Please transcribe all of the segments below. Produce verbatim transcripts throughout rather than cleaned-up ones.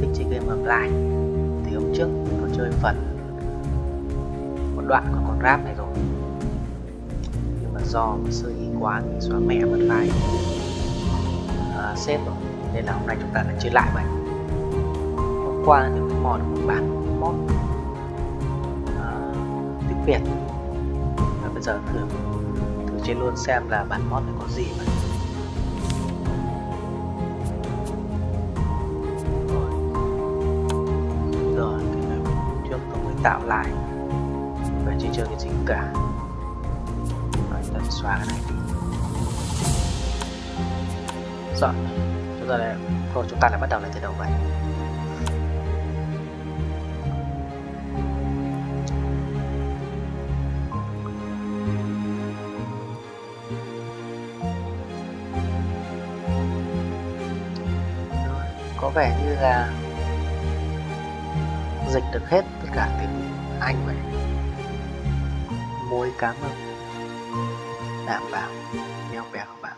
thích chơi game online thì hôm trước mình có chơi phần một đoạn của con rap này rồi, nhưng mà do mình sơ ý quá thì xóa mẹ mất file à, save rồi, nên là hôm nay chúng ta lại chơi lại vậy. Hôm qua thì mình mò được một bản mod à, tiếng Việt, và bây giờ thử thử chơi luôn xem là bản mod này có gì vậy. Tạo lại và chưa chơi cái gì cả. Rồi, ta xóa cái này, dọn. Chúng ta lại, rồi chúng ta lại bắt đầu lại từ đầu vậy. Rồi, có vẻ như là dịch được hết tất cả tiếng Anh vậy. Mối cá mập đảm bảo nheo bèo các bạn.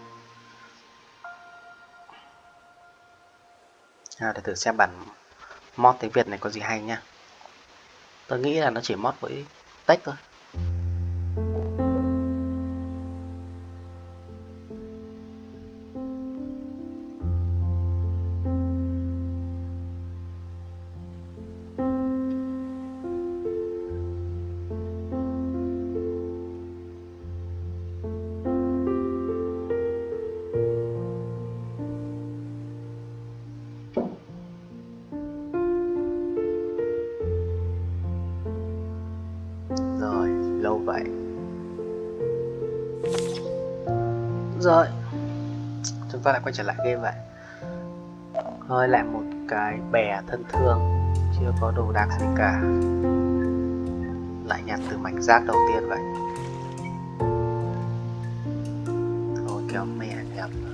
À, để thử xem bản mod tiếng Việt này có gì hay nha. Tôi nghĩ là nó chỉ mod với text thôi. Vậy rồi chúng ta lại quay trở lại game vậy. Hơi lại một cái bè thân thương, chưa có đồ đạc gì cả, lại nhặt từ mảnh rác đầu tiên vậy. Thôi kéo mẹ nhập rồi.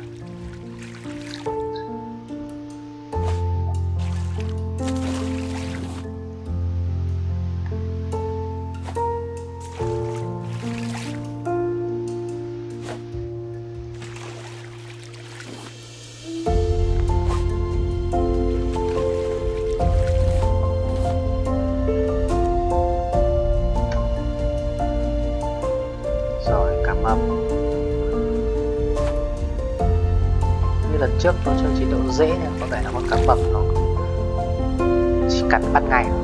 Lần trước tôi chơi chiến đấu dễ nên có vẻ là con cá mập nó chỉ cắn bắt ngày thôi,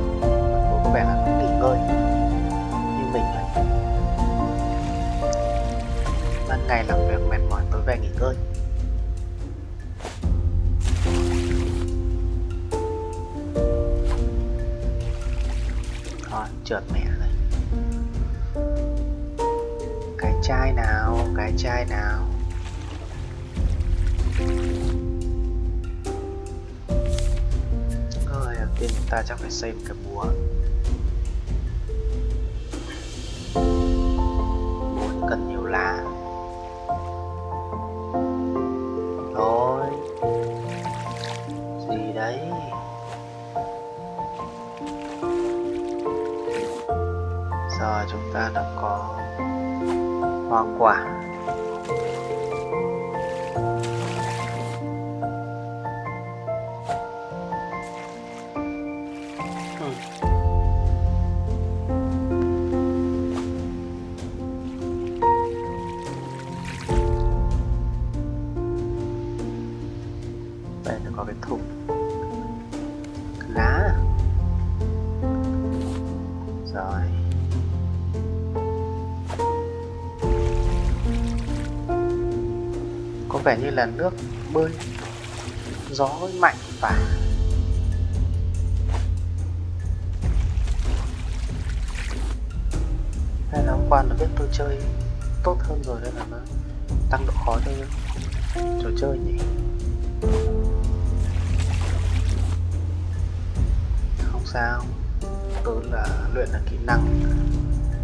có vẻ là nó nghỉ ngơi như mình ấy. Ban ngày làm việc mệt mỏi, tối về nghỉ ngơi. Thôi trượt mẹ rồi. Cái chai nào, cái chai nào. Rồi đầu tiên chúng ta chắc phải xây một cái búa. Búa cần nhiều lá. Rồi gì đấy. Giờ chúng ta đã có hoa quả. Có cái thùng lá rồi, có vẻ như là nước bơi gió mạnh và hay là hôm qua nó biết tôi chơi tốt hơn rồi nên là nó tăng độ khó cho trò chơi nhỉ. Sao tôi là luyện là kỹ năng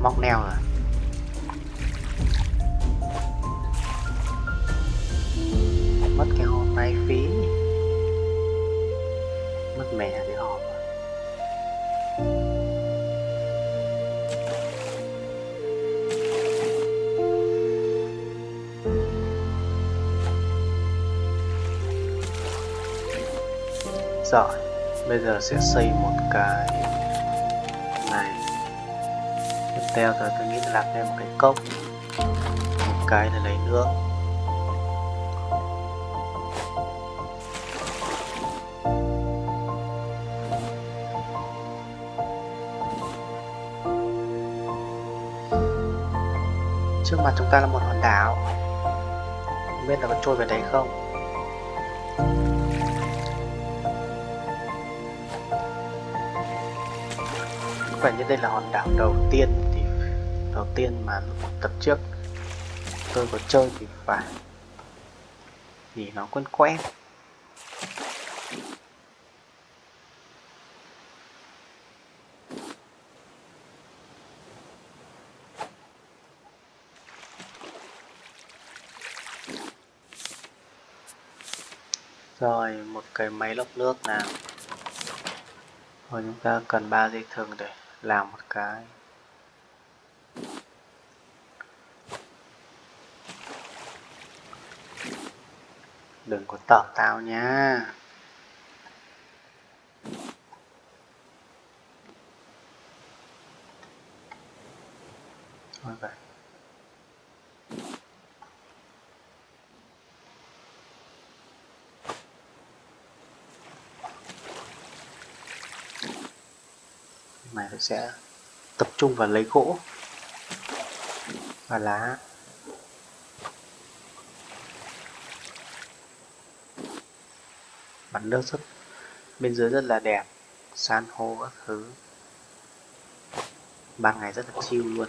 móc neo rồi. Mất cái hộp này phí, mất mẹ cái hộp. Rồi Bây giờ sẽ xây một cái này. Tiếp theo rồi tôi nghĩ là làm thêm một cái cốc, một cái để lấy nước. Trước mặt chúng ta là một hòn đảo, không biết là có trôi về đấy không. Có vẻ như đây là hòn đảo đầu tiên thì đầu tiên mà tập trước tôi có chơi thì phải, thì nó quen quen. Rồi, một cái máy lọc nước nào. Rồi, chúng ta cần ba dây thừng để làm một cái. Đừng có tợ tao nha. Thôi vậy. Này tôi sẽ tập trung vào lấy gỗ và lá. Mặt nước rất bên dưới rất là đẹp, san hô các thứ, ban ngày rất là chill luôn.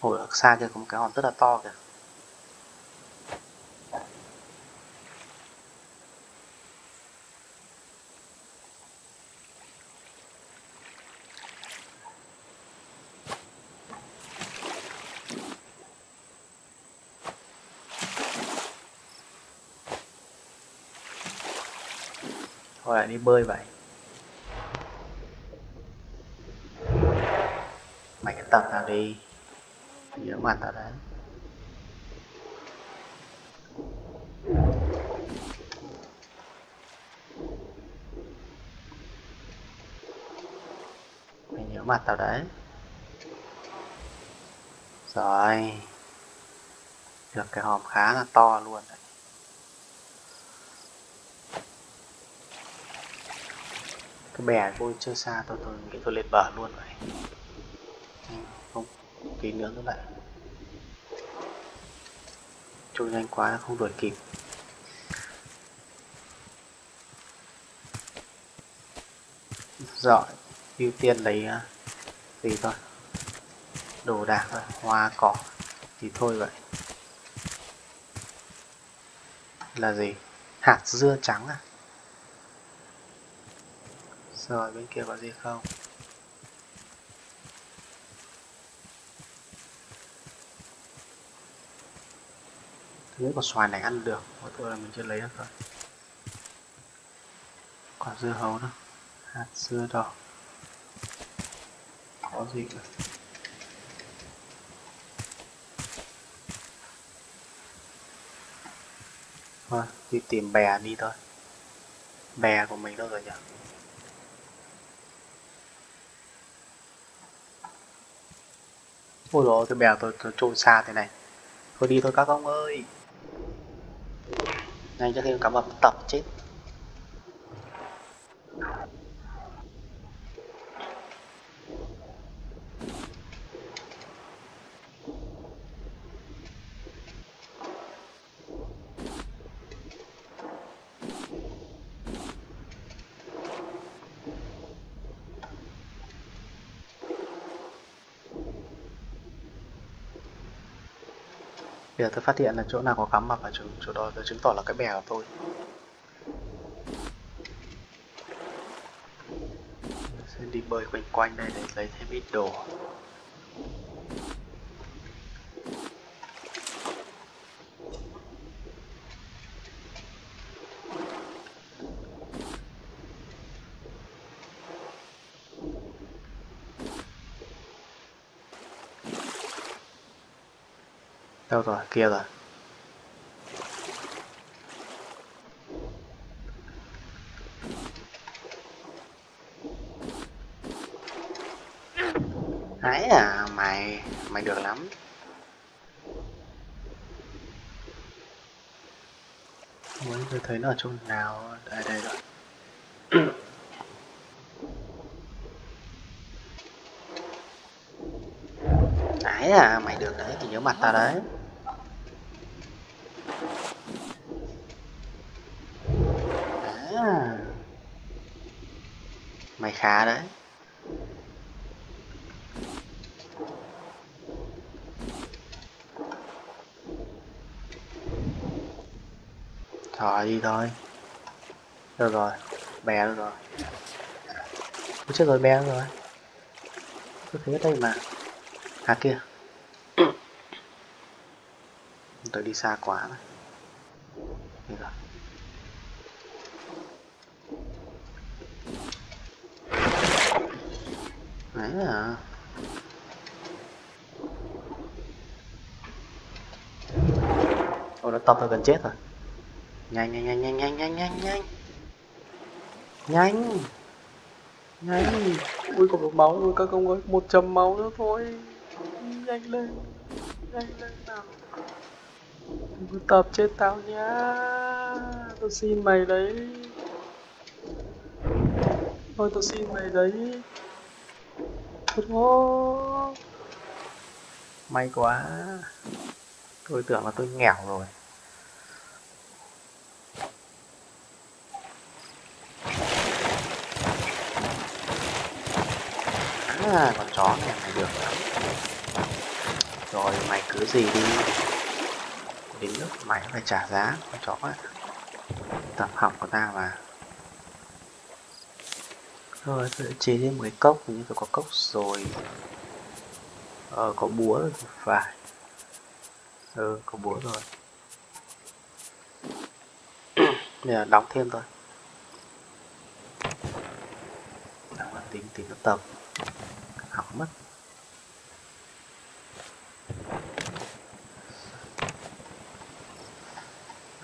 Hồi ở xa kia có một cái hòn rất là to kìa. Thôi lại đi bơi vậy. Mày cái tập nào đi. Nhớ mặt tao đấy. Mày nhớ mặt tao đấy. Rồi. Được cái hòm khá là to luôn đấy. Cái bè tôi chưa xa, tôi tôi nghĩ tôi lên bờ luôn vậy. Không, tí nữa nữa lại trôi nhanh quá không đuổi kịp. Rồi, ưu tiên lấy gì thôi, đồ đạc thôi, hoa cỏ thì thôi vậy. Là gì? Hạt dưa trắng à? Rồi bên kia có gì không? Thứ quả xoài này ăn được, của tôi là mình chưa lấy được rồi. Quả dưa hấu đó, hạt dưa đỏ. Có gì cả. Thôi, đi tìm bè đi thôi. Bè của mình đâu rồi nhỉ? Ôi dồi ôi, cái bèo tôi, tôi trôi xa thế này. Thôi đi thôi các ông ơi. Nhanh cho thêm cá mập tập chết. Bây giờ tôi phát hiện là chỗ nào có cá mập ở chỗ, chỗ đó, tôi chứng tỏ là cái bè của tôi. Tôi sẽ đi bơi quanh quanh đây để lấy thêm ít đồ. Đâu rồi, kia rồi. Ấy à, mày mày được lắm. Muốn tôi thấy nó ở chỗ nào. Đây đây rồi. Ấy à, mày được đấy, thì nhớ mặt ta đấy. À, mày khá đấy. Thôi đi thôi. Được rồi, bè được rồi. Ủa chết rồi, bè được rồi. Tôi thấy đây mà. À kia. Tôi đi xa quá. Được rồi. Đấy à. Ôi nó tập tôi gần chết rồi. Nhanh nhanh nhanh nhanh nhanh nhanh nhanh nhanh nhanh nhanh. Ui còn một máu, ui các ông ơi, một chấm máu nữa thôi. Nhanh lên, nhanh lên nào, cứ tập chết tao nhá, tôi xin mày đấy, thôi tôi xin mày đấy. Thôi may quá, tôi tưởng là tôi nghèo rồi. À, con chó này mày được lắm. Rồi mày cứ gì đi, đến lúc mày phải trả giá con chó ạ. Tập học của ta mà. Rồi tôi chế thêm một cái cốc, hình như tôi có cốc rồi. Ờ có búa rồi phải. Ừ có búa rồi. Bây giờ đóng thêm thôi. Đóng là tính tính nó tập học mất.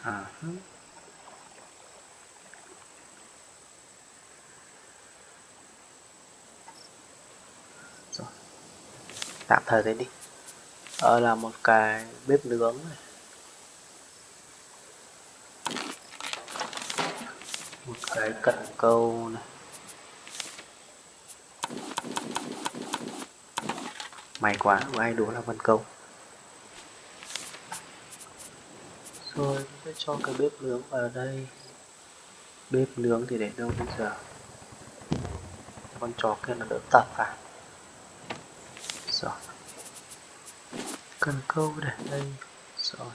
À rồi. Tạm thời thế đi. Ờ là một cái bếp nướng này. Một cái cận câu này. May quá, ai đố là vân câu. Rồi, tôi cho cái bếp nướng vào đây. Bếp nướng thì để đâu bây giờ? Con chó kia nó đỡ tập à? Rồi. Cần câu để đây. Rồi.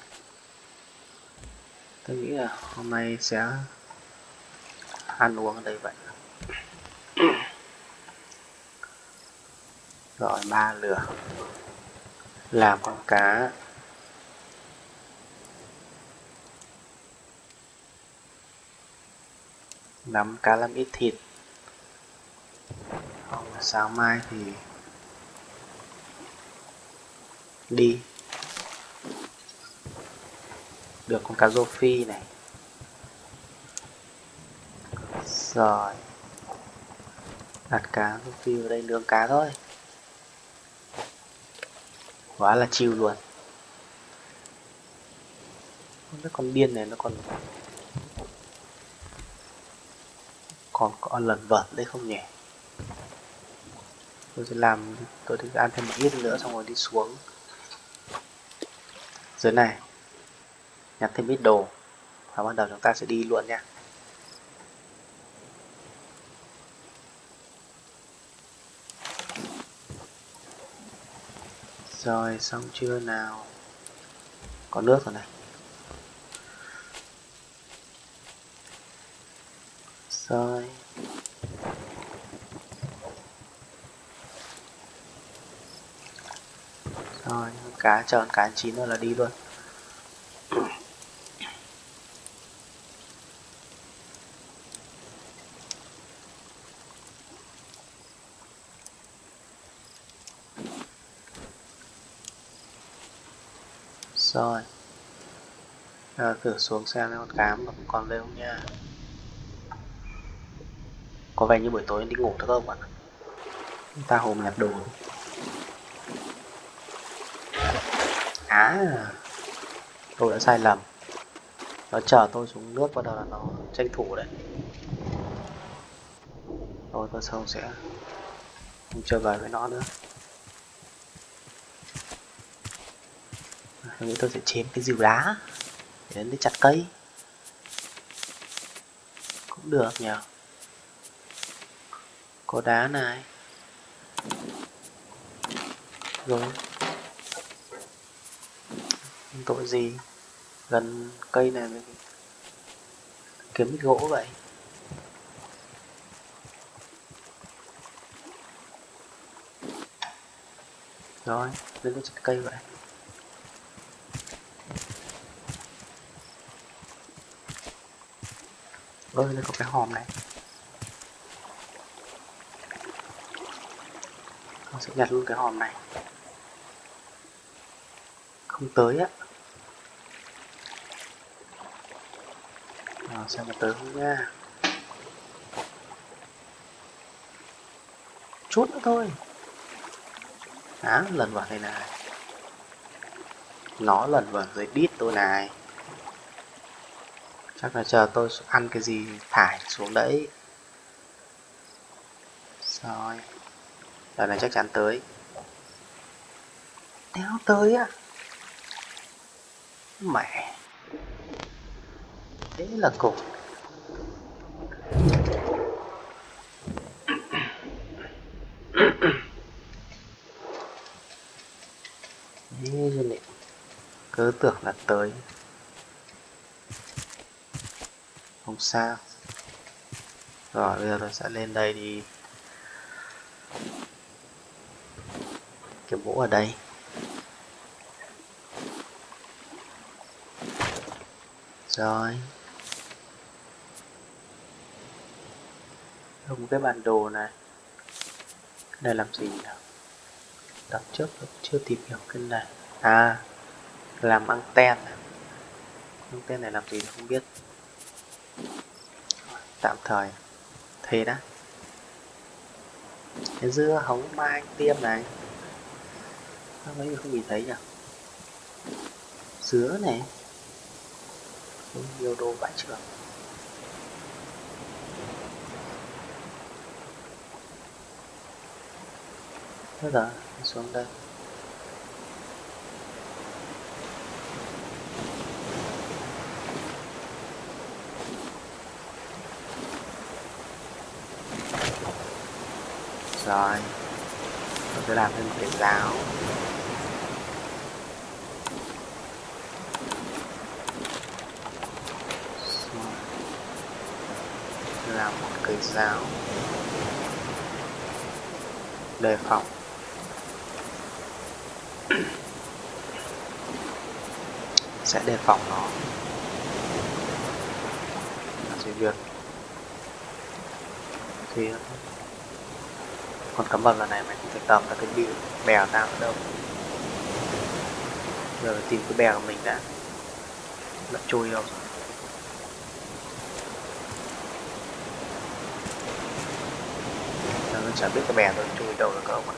Tôi nghĩ là hôm nay sẽ ăn uống ở đây vậy. Rồi ba lửa làm con cá. Nắm cá làm ít thịt. Không sáng mai thì đi. Được con cá rô phi này. Rồi. Đặt cá rô phi vào đây nướng cá thôi. Quá là chill luôn. Cái con điên này nó còn còn còn lẩn vẩn đấy không nhỉ? Tôi sẽ làm, tôi sẽ ăn thêm một ít nữa xong rồi đi xuống dưới này nhặt thêm ít đồ và bắt đầu chúng ta sẽ đi luôn nha. Rồi xong chưa nào? Có nước rồi này. Rồi. Rồi cá tròn cá chín rồi là đi luôn. Rồi à, thử xuống xem con cám mà còn đây không nha. Có vẻ như buổi tối đi ngủ được không ạ? Ta hôm nhặt đồ. À, tôi đã sai lầm. Nó chờ tôi xuống nước bắt đầu là nó tranh thủ đấy. Thôi tôi sau sẽ không chơi bài với nó nữa. Tôi nghĩ tôi sẽ chém cái dìu đá để đến để chặt cây cũng được nhỉ. Có đá này rồi, tội gì gần cây này mình kiếm ít gỗ vậy. Rồi đến cái chặt cây vậy. Ôi, đây có cái hòm này, con sẽ nhặt luôn cái hòm này. Không tới á, à, xem mà tới không nha. Chút nữa thôi. Á, lần vào đây này, nó lần vào dưới đít tôi này. Chắc là chờ tôi ăn cái gì thải xuống đấy. Rồi lần này chắc chắn tới. Đéo tới á. Mẹ, thế là cục. Cứ tưởng là tới. Không sao. Rồi bây giờ tôi sẽ lên đây đi kiếm gỗ ở đây. Rồi dùng cái bản đồ này. Cái này làm gì nhỉ? Đọc trước tôi chưa tìm hiểu cái này. À, làm anten. Anten này làm gì không biết. Tạm thời thế đã. Cái dưa hấu mai tiêm này sao mấy người không nhìn thấy nhỉ? Dứa này, nhiều đồ vải trường. Thế là xuống đây. Rồi tôi sẽ làm thêm một cái giáo. Làm một cái giáo đề phòng. Sẽ đề phòng nó. Làm việc thì còn cắm vào lần này mày không thể tầm ra cái bè tao đâu. Giờ phải tìm cái bè của mình đã. Đã trôi đâu rồi. Giờ tôi chả biết cái bè tôi trôi đâu rồi các ông ạ.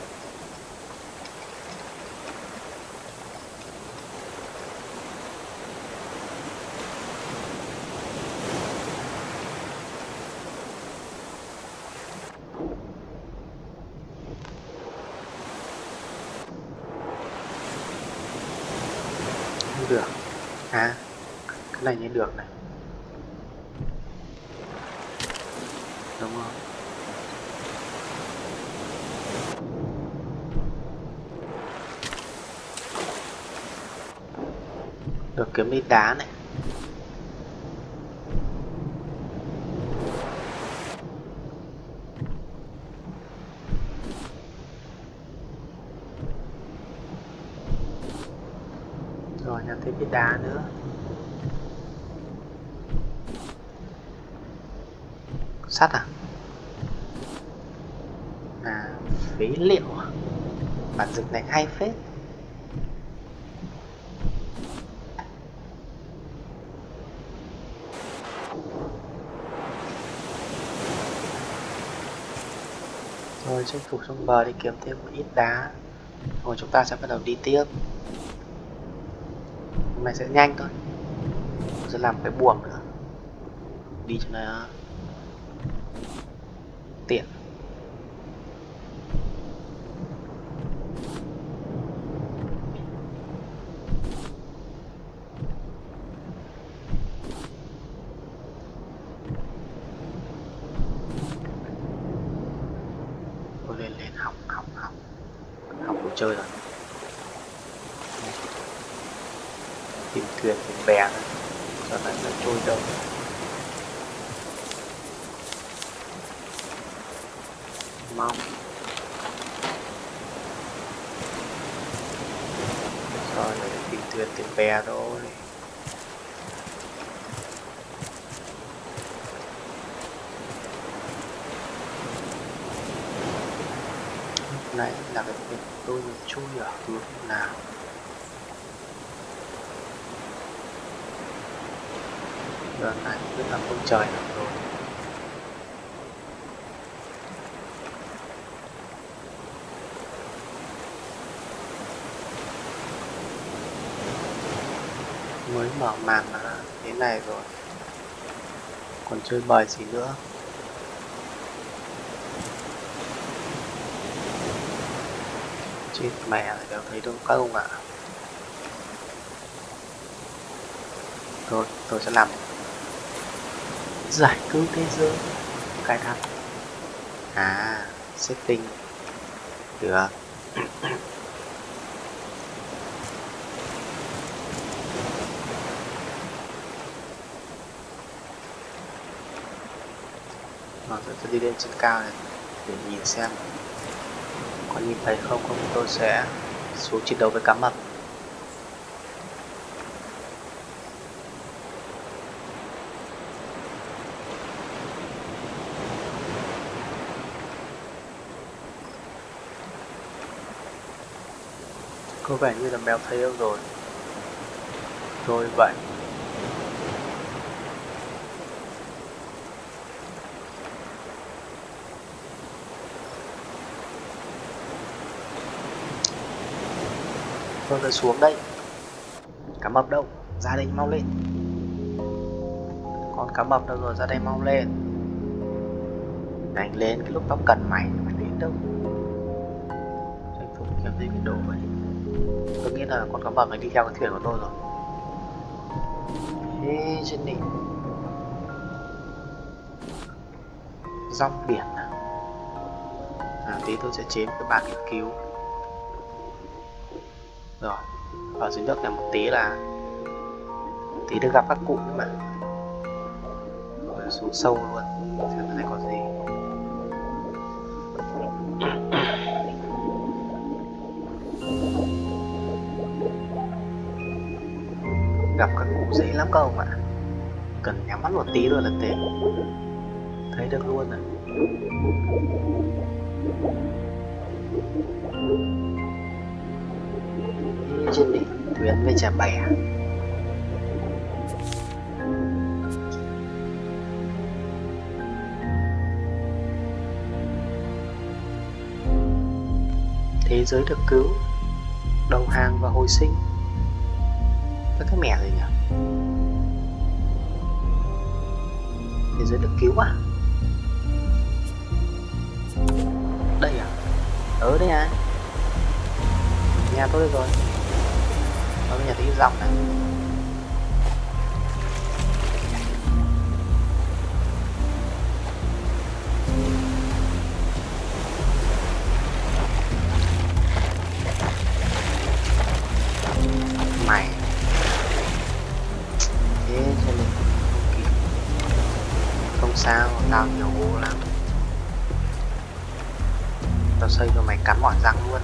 Được. À, cái này như được này. Đúng không? Được kiếm ít đá này. Rồi nhặt thêm cái đá nữa. Sắt à? À, phế liệu. Bản dịch này hay phết. Rồi tranh thủ xuống bờ để kiếm thêm một ít đá. Rồi chúng ta sẽ bắt đầu đi tiếp. Mày sẽ nhanh thôi. Mày sẽ làm cái buồng nữa. Đi cho nó tiện. Chơi rồi, tìm thuyền tìm bè thôi, giờ này nó trôi đâu. Mong giờ này tìm thuyền tìm bè thôi. Này là cái việc tôi chui ở hướng nào. Giờ này biết là không trời được rồi. Mới mở màn là thế này rồi, còn chơi bời gì nữa. Chết mẹ, đều thấy đông các ông ạ. Rồi, tôi sẽ làm giải cứu thế giới, khai thác. À, setting được. Rồi, tôi sẽ đi lên trên cao này để nhìn xem. Còn nhìn thấy không, không tôi sẽ xuống chiến đấu với cá mập. Có vẻ như là mèo thấy yêu rồi. Rồi vậy tôi xuống đây. Cá mập đâu? Ra đây mau lên. Con cá mập đâu rồi? Ra đây mau lên. Đánh lên cái lúc tao cần mày, mày đến đâu? Tranh thủ kiếm gì cái đồ vậy. Tôi nghĩ là con cá mập này đi theo cái thuyền của tôi rồi. Ê, trên đỉnh rong biển à? À, tí tôi sẽ chế cái bảng nghiên cứu. Rồi, vào dưới nước này một tí là tí được gặp các cụ nữa mà. Rồi xuống sâu luôn, xem cái này có gì. Gặp các cụ dễ lắm các ông ạ. Cần nhắm mắt một tí rồi là thế. Thấy được luôn rồi. Trên đỉnh thuyền với chả bè. Thế giới được cứu, đầu hàng và hồi sinh. Với cái mẹ rồi nhỉ? Thế giới được cứu à? Đây à? Ở đây à? Nhà tôi rồi. Ở nhà thấy dòng này. Mày thế cho mình không sao, tao nhiều vô lắm. Tao xây cho mày cắn mỏi răng luôn.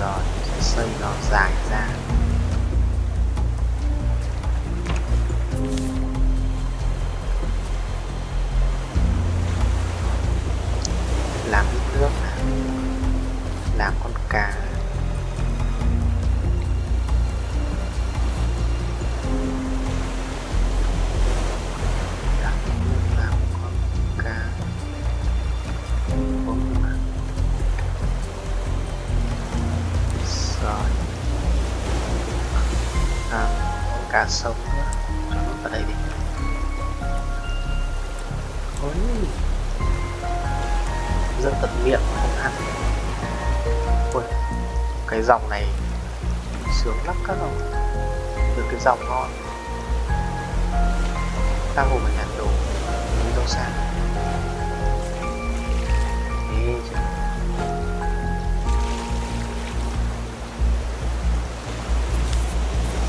Rồi xây nó dài ra. Làm ít nước, làm con cá. Làm ít nước, làm con cá. Rồi cả sông nữa. Rồi vào đây đi. Ôi, rất tận miệng không ăn. Ôi, cái dòng này sướng lắm các ông. Được cái dòng ngon. Ta hồ mình nhặt đồ đi đâu xa. Ê,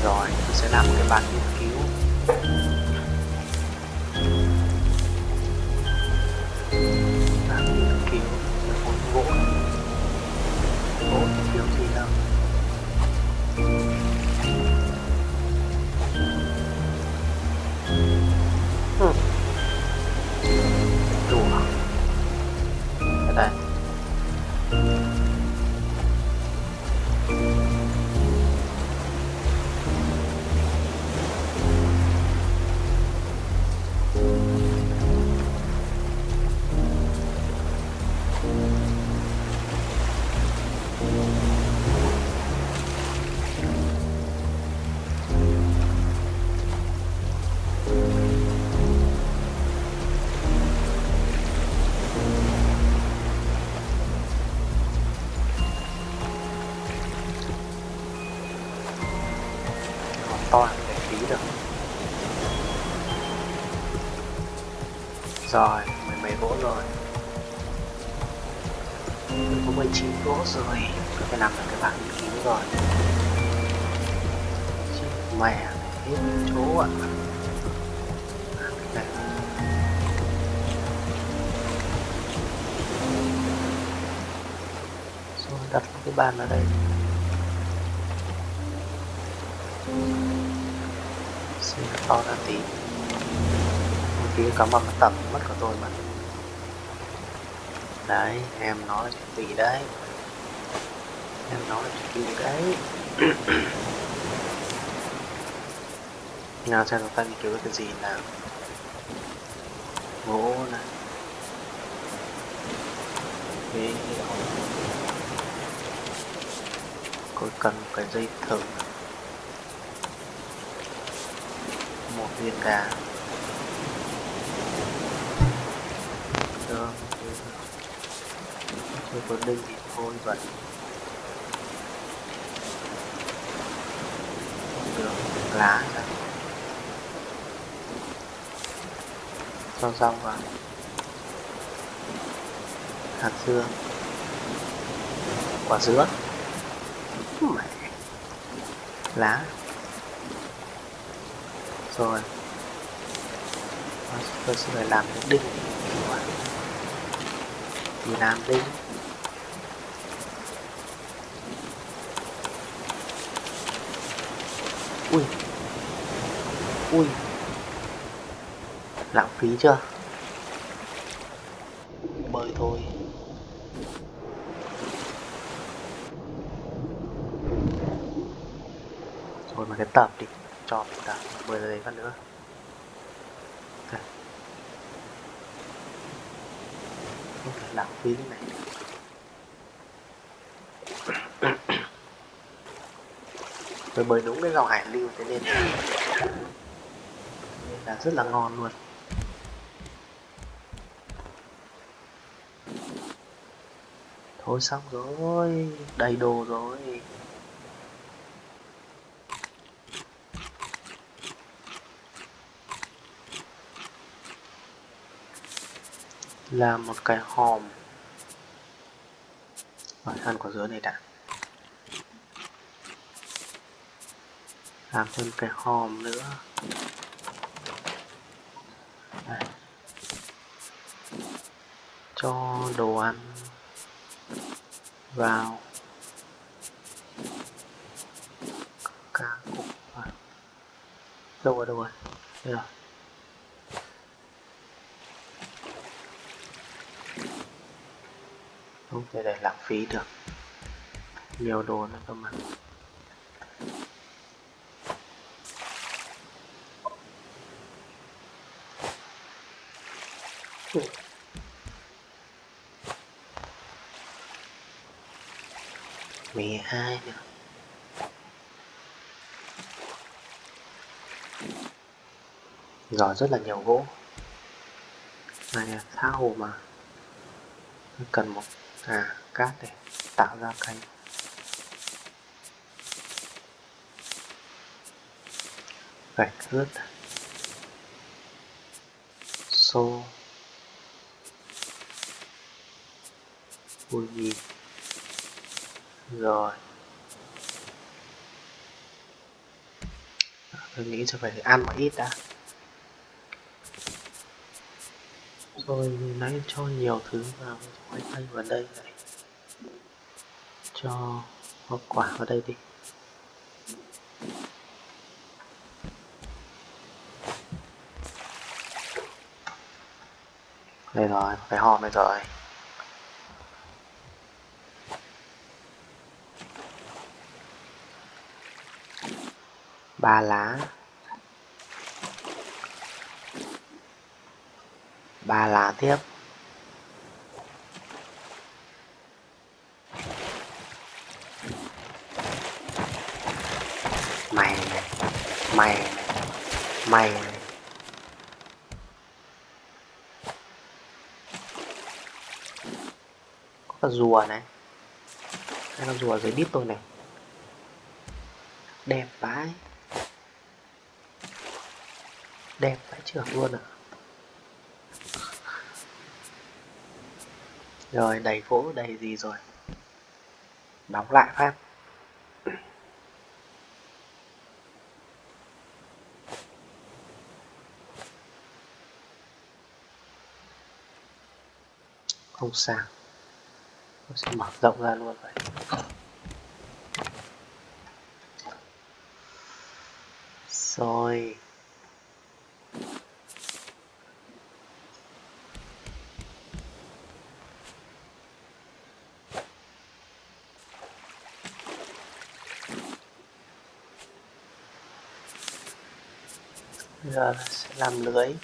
rồi tôi sẽ làm một cái bàn nghiên cứu. Bàn nghiên cứu là một gỗ. Gỗ thì thiếu gì đâu. Ừ. Đủ không? Ở đây. Rồi, mười mấy gỗ rồi. Mình có mười chín gỗ rồi. Tôi phải làm được cái bảng nghiên cứu rồi. Chứ mẹ hết chỗ ạ. Đây. Rồi đặt cái bàn ở đây. Xin to ra tí. Cái cảm ơn tầm mất của tôi mà. Đấy, em nói là tùy đấy. Em nói là tùy đấy. Nào xem chúng ta nghiên cứu cái gì nào. Gỗ này. Đấy. Cô cần một cái dây thừng. Một viên gà. Tôi có đinh thì thôi vậy. Được lá ra. Cho rau vào. Hạt dưa. Quả dứa. Mẹ. Lá. Rồi tôi sẽ phải làm cái đinh. Thì làm đinh. Ui. Ui. Lãng phí chưa? Bơi thôi. Thôi mà cái tập đi. Cho mình tập. Bơi ra đấy phát nữa. Okay. Okay, lãng phí cái này. Bởi bởi đúng cái dòng hải lưu thế nên là rất là ngon luôn. Thôi xong rồi, đầy đồ rồi. Làm một cái hòm. Rồi ăn quả dứa này đã. Làm thêm cái hòm nữa. Đây. Cho đồ ăn vào. Cá cục vào. Đâu rồi, đâu rồi? Đây rồi. Không thể để lãng phí được. Nhiều đồ nữa cơ mà. mười hai nữa. giỏ rất là nhiều gỗ này, tha hồ mà cần một à cát để tạo ra khay. Gạch ướt, xô, ui gì rồi. Tôi nghĩ sẽ phải ăn một ít đã, rồi nãy cho nhiều thứ vào, khoai tây vào đây này, cho hoa quả vào đây đi. Đây rồi, phải hòm đây rồi. Ba lá. Ba lá tiếp. Mày này, mày này, mày này. Rùa này, đây là rùa dưới đít tôi này, đẹp vãi, đẹp vãi trưởng luôn ạ. À. Rồi đầy gỗ đầy gì rồi, đóng lại phát. Không sao. Tôi sẽ mở rộng ra luôn vậy. Rồi. Bây giờ sẽ làm lưới.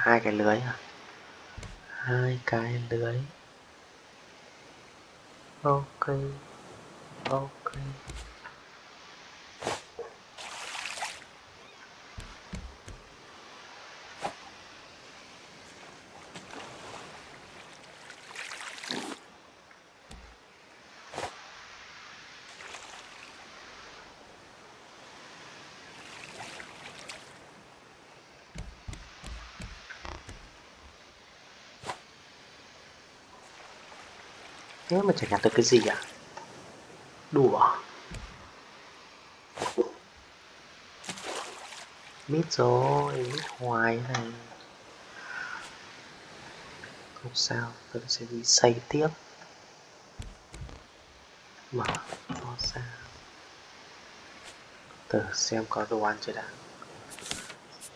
Hai cái lưới à? Hai cái lưới. Ok. Ok. Thế mà chẳng nhặt được cái gì à? Đùa. Mít rồi, mít hoài này. Không sao, tôi sẽ đi xây tiếp. Mở nó ra. Từ xem có đồ ăn chưa đã.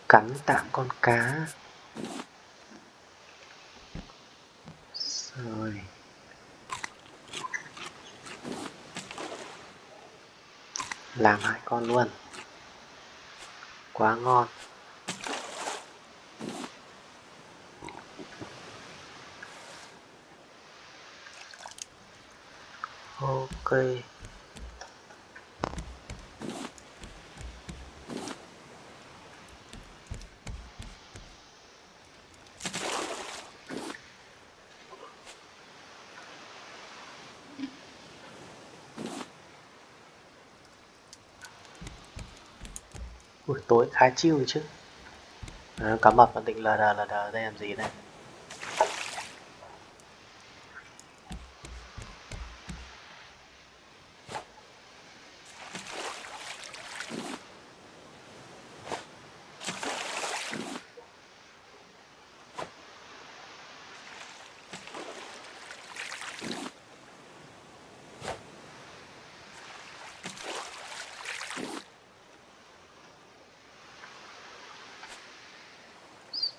Cắn tạm con cá. Rồi. Làm hai con luôn. Quá ngon. Ok. Buổi tối khá chill chứ. À, cá mập còn định lờ đờ lờ đờ đây làm gì đây?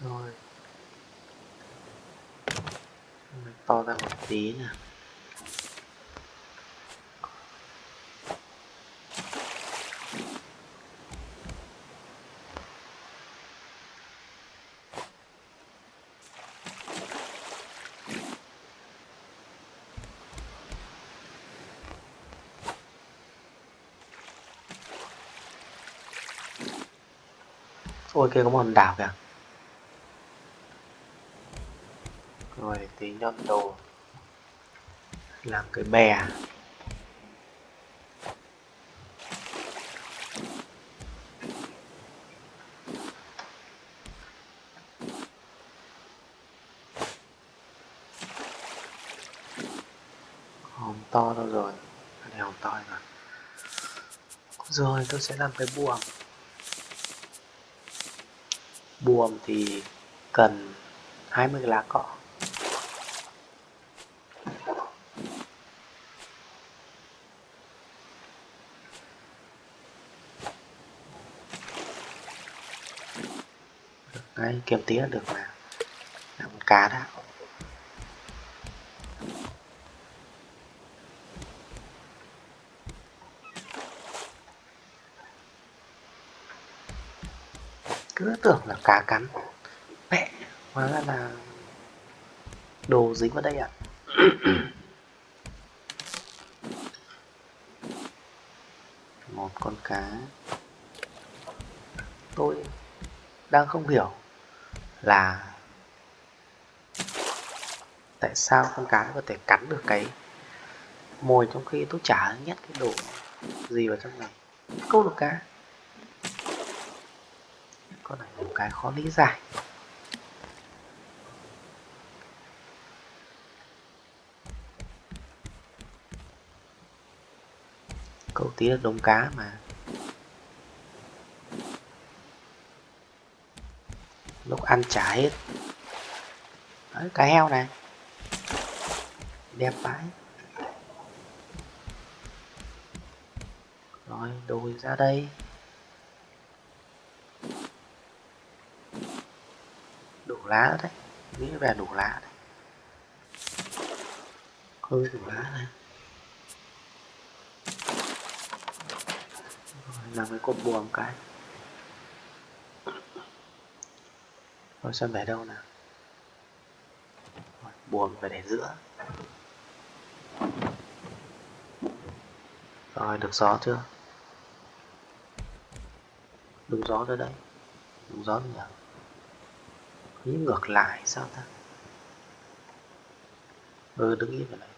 Rồi mình to ra một tí nè. Ôi kia có một hòn đảo kìa. Rồi tí nhọn đồ làm cái bè. Hòm to đâu rồi? Đây hòm to rồi. Rồi tôi sẽ làm cái buồm. Buồm thì cần hai mươi cái lá cọ. Đấy, kiếm tí là được mà. Làm con cá đã. Cứ tưởng là cá cắn. Mẹ, hóa ra là đồ dính vào đây ạ. À? Một con cá. Tôi đang không hiểu là tại sao con cá có thể cắn được cái mồi, trong khi tôi chả nhét cái đồ gì vào trong này câu được cá. Con này một cái khó lý giải. Câu tí là đống cá mà. Lúc ăn chả hết. Đấy, cá heo này. Đẹp vãi. Rồi, đồi ra đây. Đủ lá đấy. Nghĩ về đủ lá đấy. Hơi đủ lá này. Rồi, làm cái cột buồm cái. Rồi xem về đâu nào. Rồi, buồm về để giữa. Rồi được gió chưa? Đúng gió rồi đấy. Đúng gió nhỉ? Nghĩ ngược lại sao ta? Ừ đứng yên ở đây.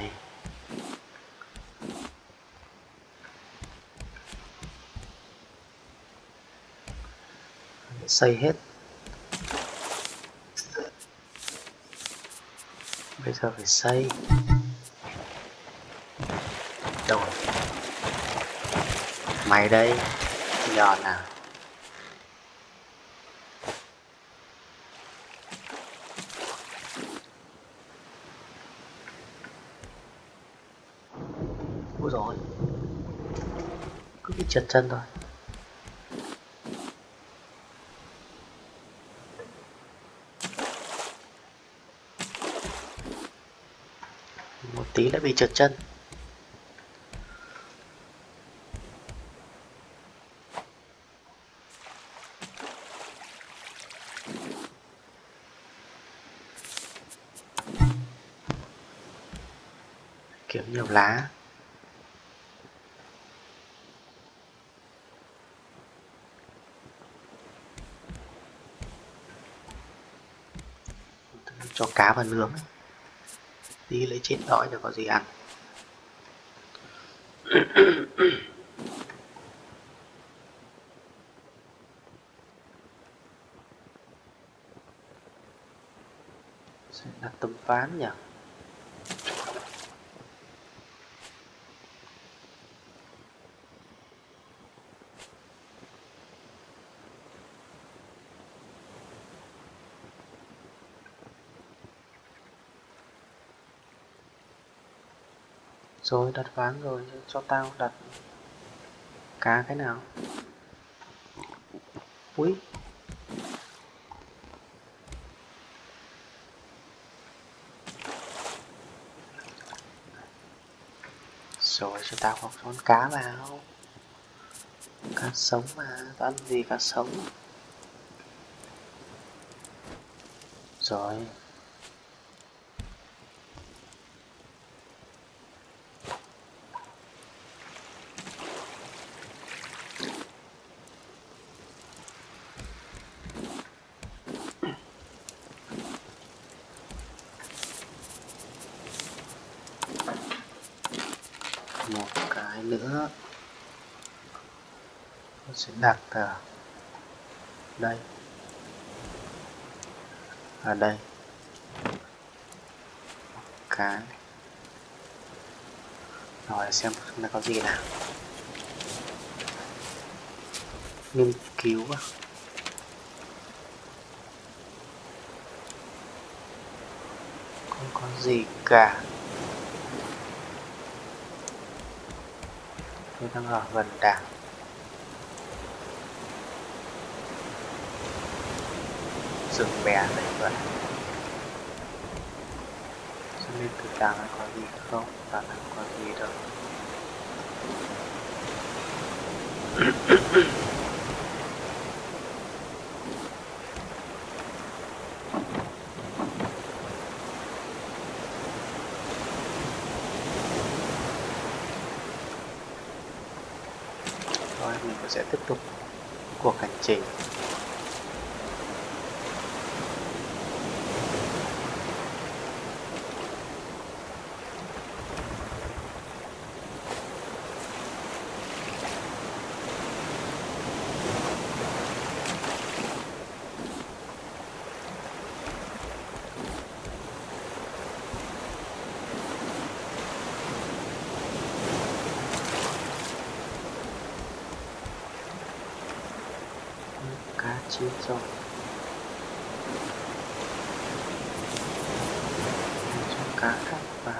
Rồi. Xây hết. Bây giờ phải xây. Đâu rồi? Mày đây. Nhọn nào. Ôi rồi, cứ bị trượt chân thôi. Một tí đã bị trượt chân. Kiếm nhiều lá. Cho cá vào nướng đi lấy chết đói để có gì ăn. Sẽ đặt tấm ván nhỉ. Rồi đặt ván rồi, cho tao đặt cá cái nào. Úi. Rồi cho tao có con cá vào. cá sống mà, tao ăn gì cá sống. Rồi một cái nữa tôi sẽ đặt ở đây, ở đây một cái, rồi xem nó có gì nào nghiên cứu à. Không có gì cả. Tôi đang ở gần đảo. Rừng bè này vậy. Cho nên từ đảo này có gì không? Đảo này có gì đâu. Mình cũng sẽ tiếp tục cuộc hành trình. Chín rồi. Cho cá khác vào.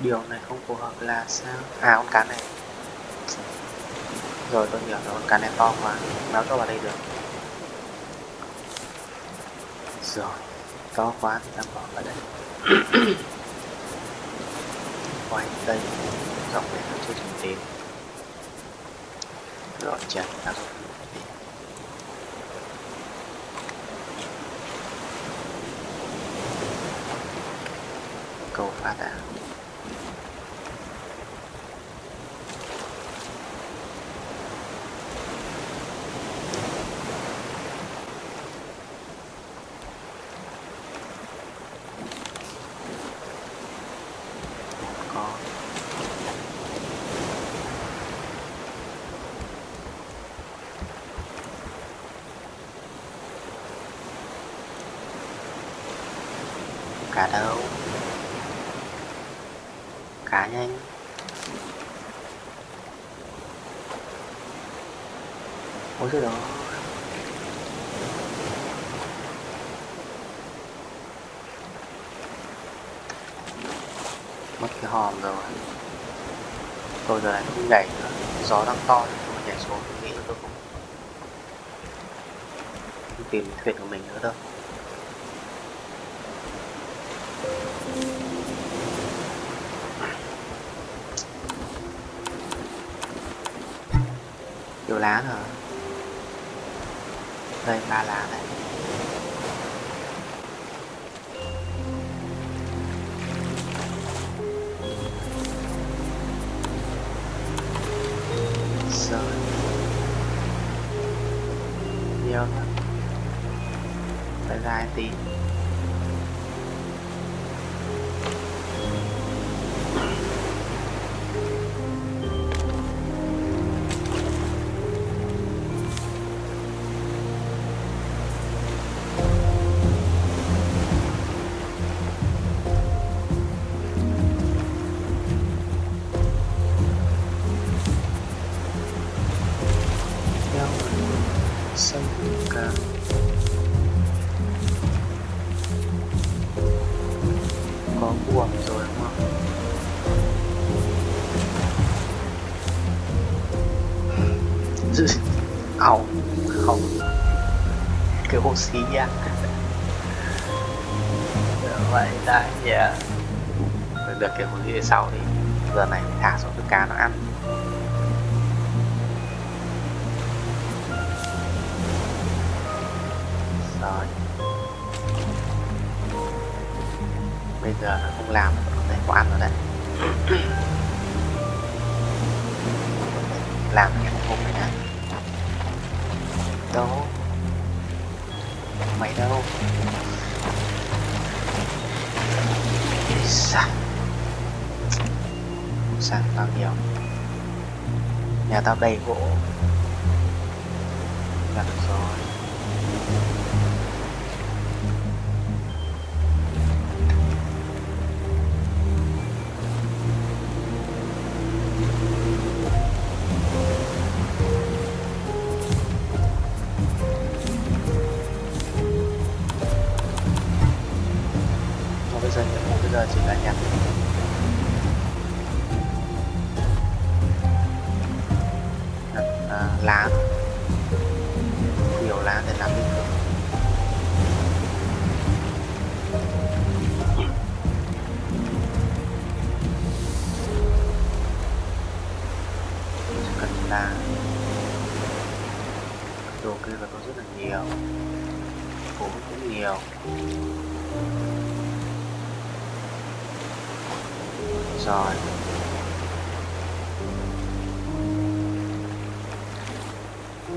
Điều này không phù hợp là sao? À, con cá này. Rồi tôi hiểu rồi, con cá này to quá, báo cho vào đây được. Rồi, to quá thì ta bỏ vào đây. Quay đây, dòng này nó chưa chỉnh đến. Rồi chặt à. Câu phát à. Cá đâu? Cá nhanh. Ôi trời ơi. Mất cái hòm rồi. Tôi giờ này không nhảy nữa. Gió đang to thì tôi nhảy xuống. Tôi nghĩ là tôi không, không tìm thuyền của mình nữa đâu. Nhiều lá rồi. Đây ba lá này. Rồi. Nhiều. Phải dài tí. Sông cá có buồm rồi không? Ảo không, cái hồ xí nha. Vậy đại nhỉ, được cái hồ xí sau thì giờ này thả xuống cái cá nó ăn. Rồi bây giờ nó không làm con này có ăn rồi đấy. Làm cái không này này đâu mày đâu sao sang tao nhiều nhà tao đầy gỗ là được rồi. Giờ chỉ là nhặt nhặt uh, lá, nhiều lá để làm bình thường. Chỉ cần lá, đồ kia là có rất là nhiều, cũng cũng nhiều. Rồi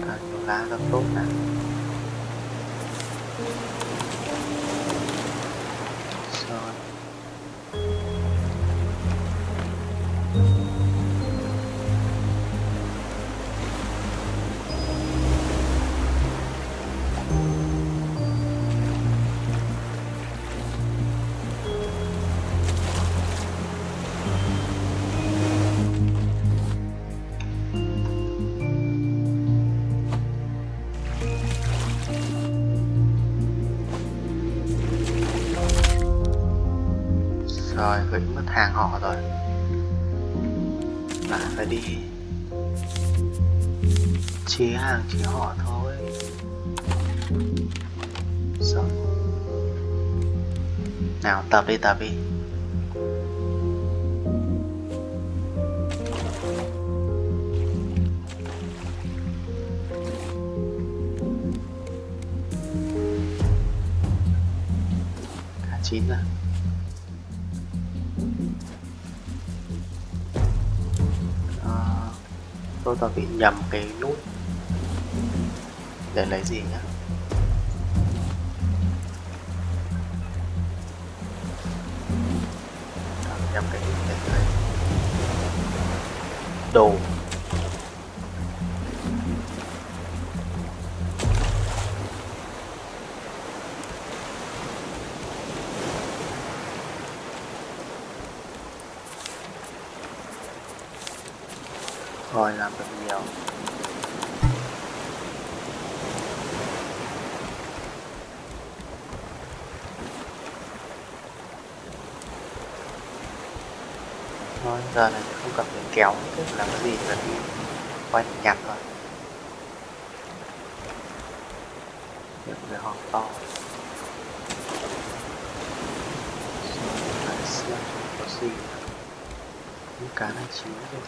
càng nhiều lá càng tốt nè. Rồi rồi gửi mất hàng họ rồi là phải đi chia hàng chia họ thôi. Rồi nào tập đi tập đi cả chín rồi. Tôi tao bị nhầm cái nút để lấy gì nhá. Tao bị nhầm cái nút để lấy đồ. Rồi làm được nhiều. Rồi giờ này không cần phải kéo tức là cái gì là đi quay nhặt rồi. Được cái hòn to. Rồi xem có gì. Những cá này chín rồi.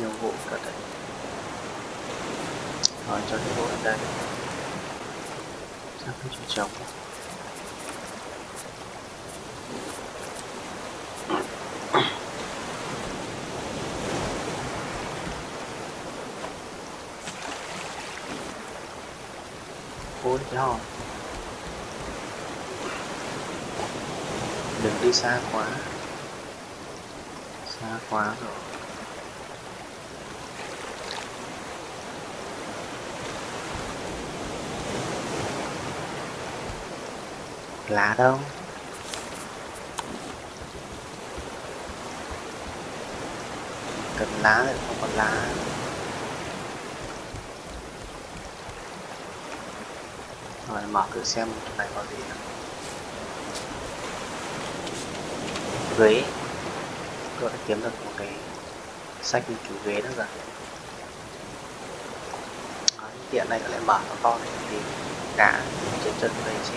Nhiều gỗ cả đấy. Rồi cho những gỗ ở đây sao cái chỗ trống cố cái hòn đừng đi xa quá xa quá rồi. Lá đâu cần lá thì không còn lá. Rồi mở cửa xem chỗ này có gì nữa. Ghế tôi đã kiếm được một cái sách một chủ ghế nữa rồi. Đó, tiện này có lẽ mở nó to này thì cả trên chân đây chứ.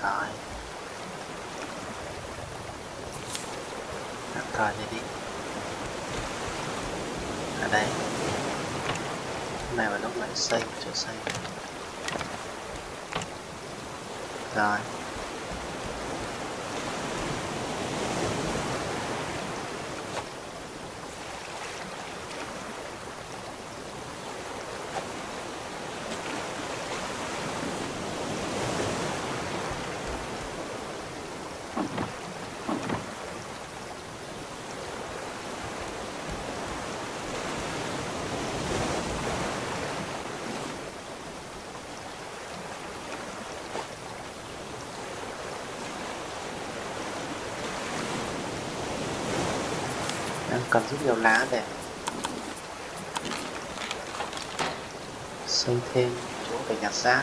ซ้ายแล้วก็นิดๆở đây này mà lúc này xây cho xây rồi cần rất nhiều lá để xây thêm chỗ để nhặt rác. Rồi.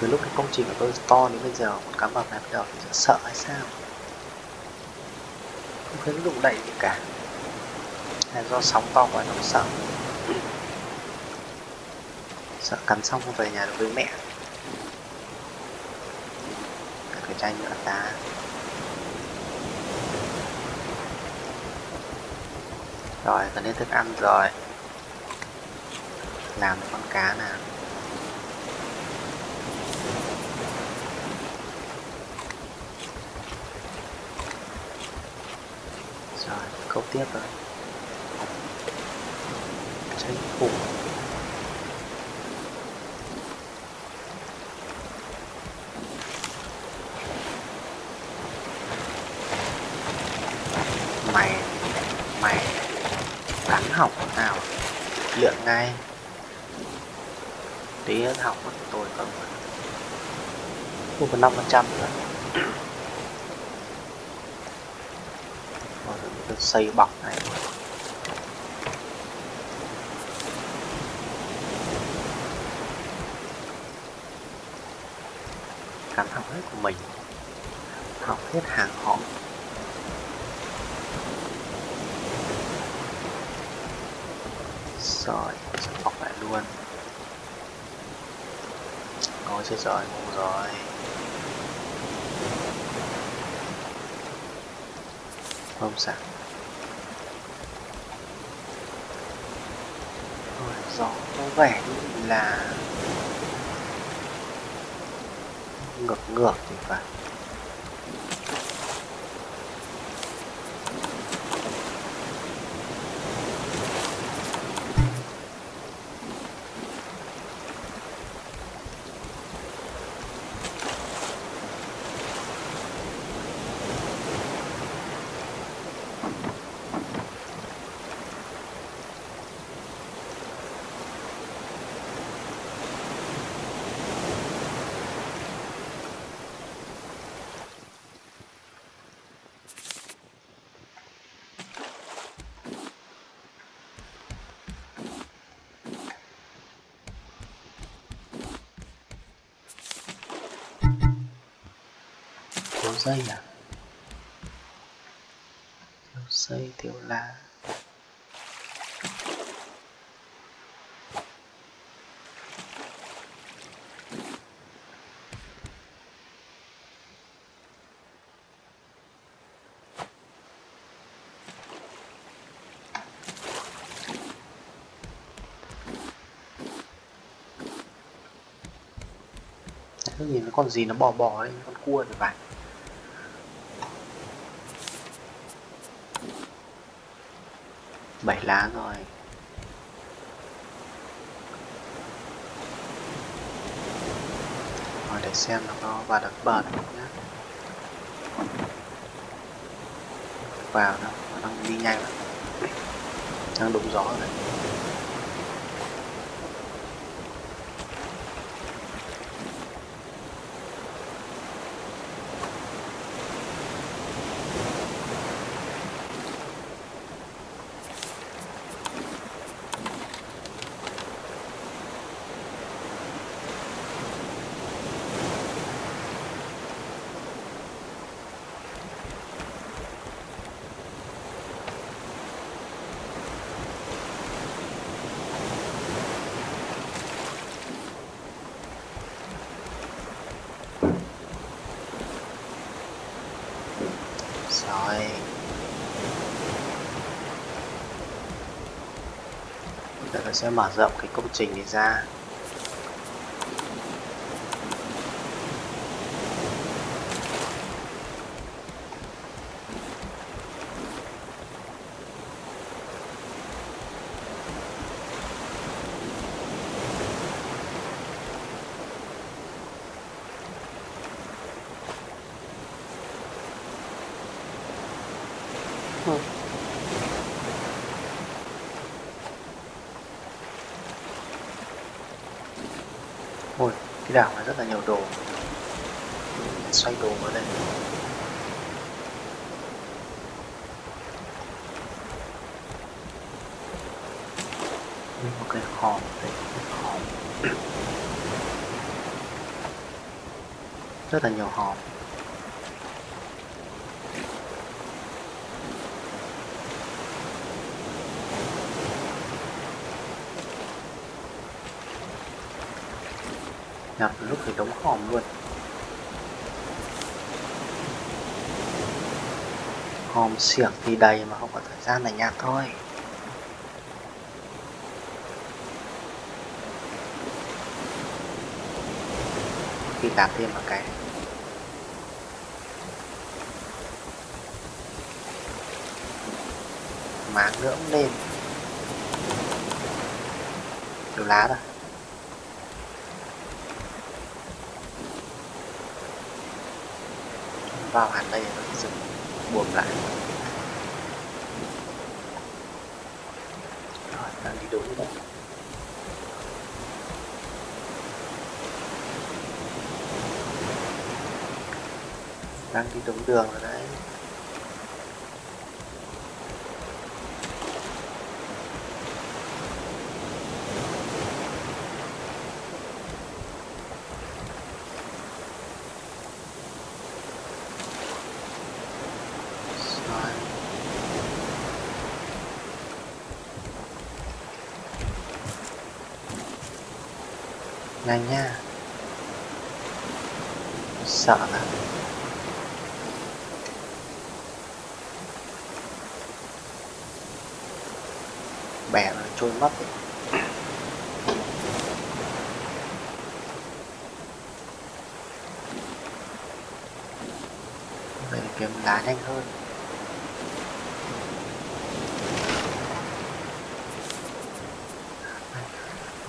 Từ lúc cái công trình của tôi to đến bây giờ con cá mập này bắt đầu sợ hay sao? Không thấy nó đụng đậy gì cả. Do sóng to quá nó sợ sợ cắn xong không về nhà được với mẹ. Cái chai nhựa đá rồi cần đến thức ăn rồi, làm con cá nào. Rồi câu tiếp rồi tranh phủ mày mày cắn hỏng nào lượn ngay tí hỏng của tôi còn còn năm phần trăm nữa rồi được xây bọc này cắn học hết của mình, học hết hàng họ. Rồi, sẽ học lại luôn. Có chết rồi, ngủ rồi. Không sao. Rồi, gió có vẻ như là ngược ngược thì phải. Dây à? Thiếu dây, thiếu lá. Cứ nhìn con gì nó bò bò ấy, con cua thì phải. Bảy lá rồi. Rồi để xem nó có vào được bờ này nhé. Vào đâu, nó đang đi nhanh lắm. Đang đụng gió rồi. bạn sẽ mở rộng cái công trình này ra. Ôi, cái đảo này rất là nhiều đồ. Xoay đồ vào đây. Đây một cái hòm đấy, hòm. Rất là nhiều hòm. Nhập lúc phải đóng hòm luôn. Hòm xiểng thì đầy mà không có thời gian để nhặt thôi. Thì làm thêm một cái. Máng nữa cũng lên. Nhiều lá rồi. Vào hẳn đây nó dừng buộc lại rồi, đang đi đúng đấy. Đang đi đúng đường rồi đấy. Nhanh nha, sợ lắm. Bẻ nó trôi mất đấy. Để kiếm lá nhanh hơn.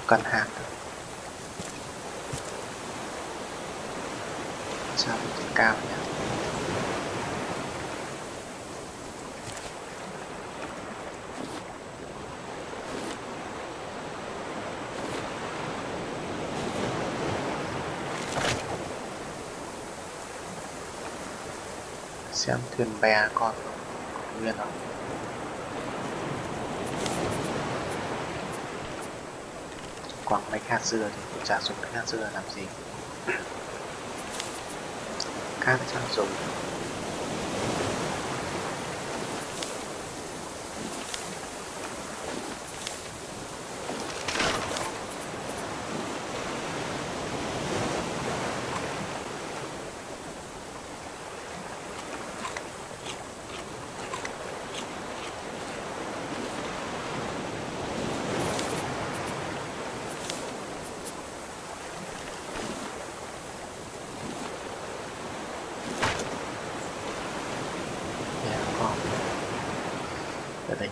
Cần hạt thôi. Sao thì cao nhỉ? Xem thuyền bè còn nguyên không? Quảng mấy hạt dưa thì cũng chả dùng mấy hạt dưa làm gì. Các trang dùng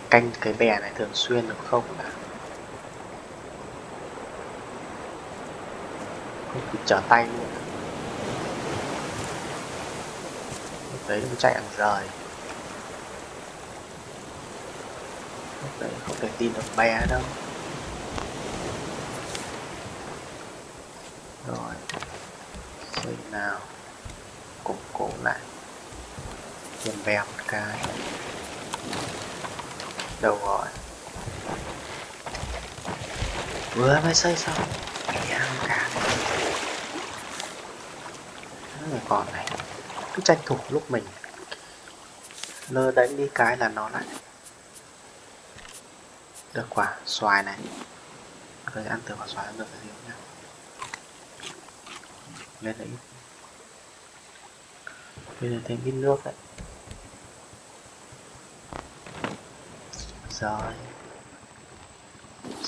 canh cái bè này thường xuyên được không ạ? Không kịp trở tay luôn. Lúc đấy nó chạy ăn rời. Lúc đấy không thể tin được bè đâu. Rồi, rồi nào, củng cố lại, thêm bè một cái. Đầu gọi vừa mới xây xong bè cả người còn này, cứ tranh thủ lúc mình lơ đánh đi cái là nó lại được quả xoài này. Rồi ăn từ quả xoài cũng được gì nhá, lên đấy bây giờ thêm ít nước đấy. Rồi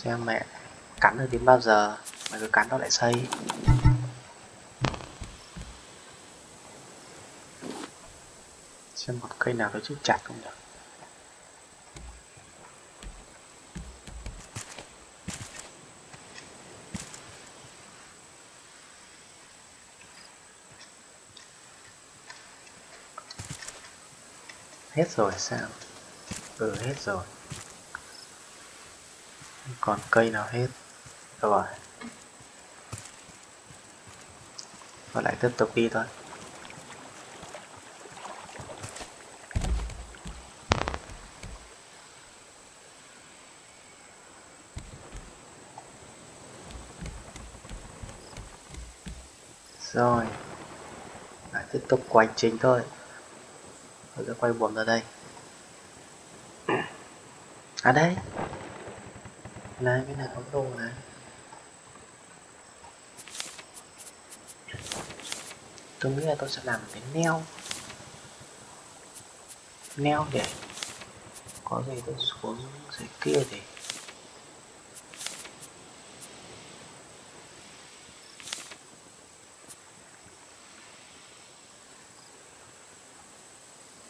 xem mẹ cắn được đến bao giờ mà cứ cắn nó lại xây. Xem một cây nào đó chịu chặt không nhỉ? Hết rồi sao? Ừ, hết rồi. Còn cây nào hết rồi. Và lại tiếp tục đi thôi. Rồi, lại tiếp tục hành trình thôi. Tôi sẽ quay buồm ra đây. À đây. Này, cái này có đồ này. Tôi nghĩ là tôi sẽ làm cái neo. Neo để có gì tôi xuống dưới kia để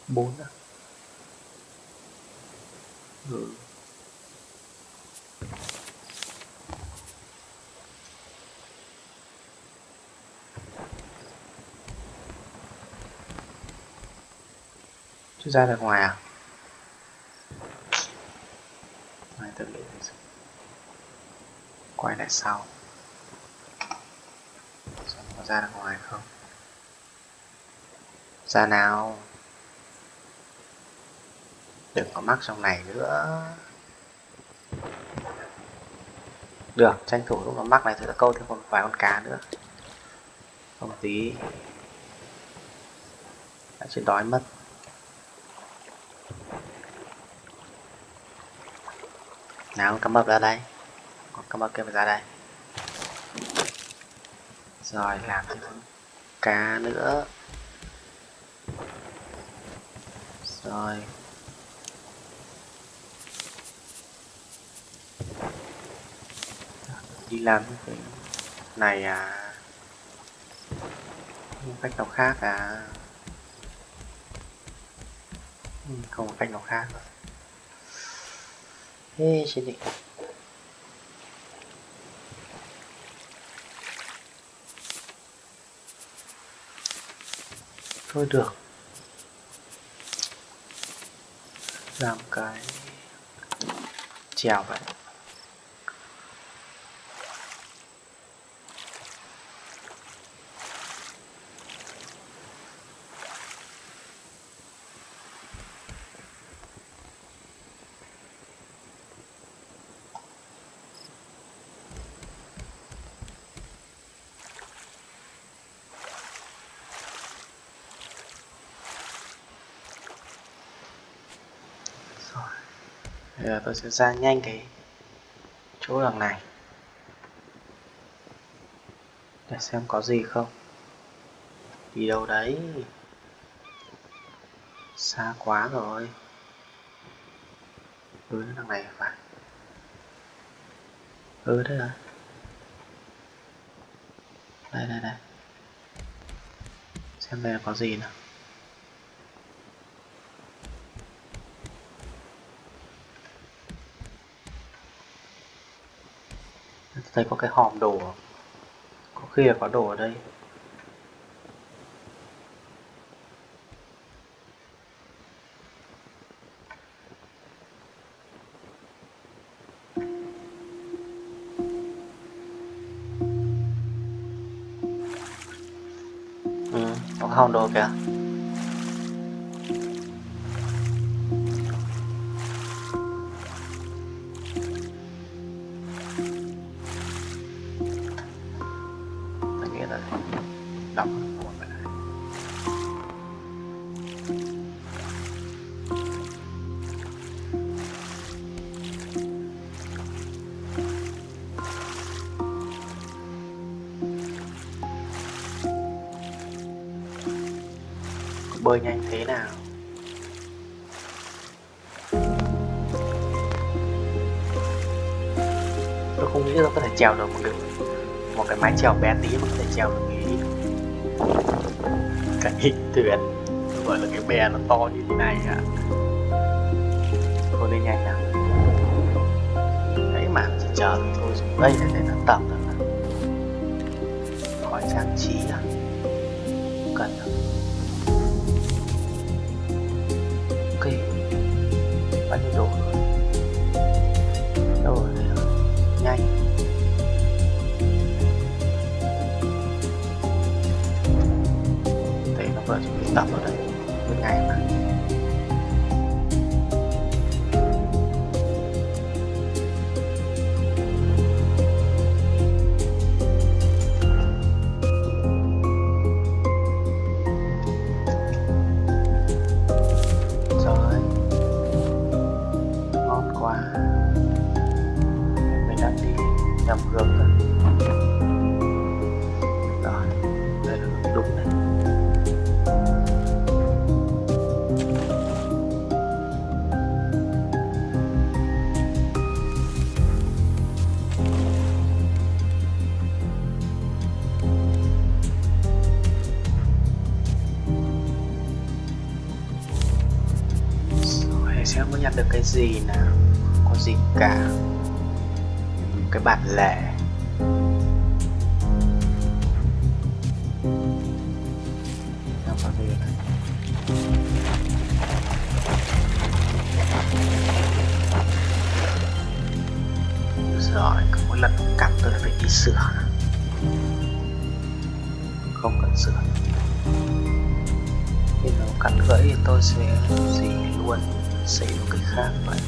bốn à? Ừ. Chứ ra được ngoài à? Ngoài tự nhiên quay lại sau. Xem có ra được ngoài không? Ra nào? Đừng có mắc trong này nữa. Được, tranh thủ lúc nó mắc này thì đã câu thêm một vài con cá nữa. Không tí đã chết đói mất. Nào con cá mập ra đây. Con cá mập kia phải ra đây. Rồi làm thêm cá nữa. Rồi đi làm cái này à, cách nào khác à, không có cách nào khác rồi. Ê chị định thôi được, làm cái chèo vậy. Bây giờ tôi sẽ ra nhanh cái chỗ đằng này để xem có gì không. Đi đâu đấy? Xa quá rồi. Ừ, đằng này phải. Ừ, đấy rồi. Đây, đây, đây. Xem đây là có gì nào. Thấy có cái hòm đồ, có khi là có đồ ở đây. Ừ, có hòm đồ kìa. Bơi nhanh thế nào? treo được một cái, một cái mái treo bé tí mà có thể treo được cái cái thuyền, gọi là cái bè nó to như thế này ạ. Thôi lên nhanh nào. Đấy mà chỉ chờ thôi, dùng đây để nó tập được. Khỏi trang trí à? Không cần đâu. Ok. Bao nhiêu đồ rồi? Đâu rồi? Nhanh. Thế nó vừa chuẩn bị tập ở đây. Bên ngày mà. Nhằm hướng ra. Rồi, đây là hướng đúng này. Rồi, xem có nhặt được cái gì nào. Không có gì cả. Cái bản lề rồi cứ mỗi lần cắt tôi phải đi sửa, không cần sửa khi nào cắt gãy thì tôi sẽ xỉ luôn, xỉ một cái khác vậy.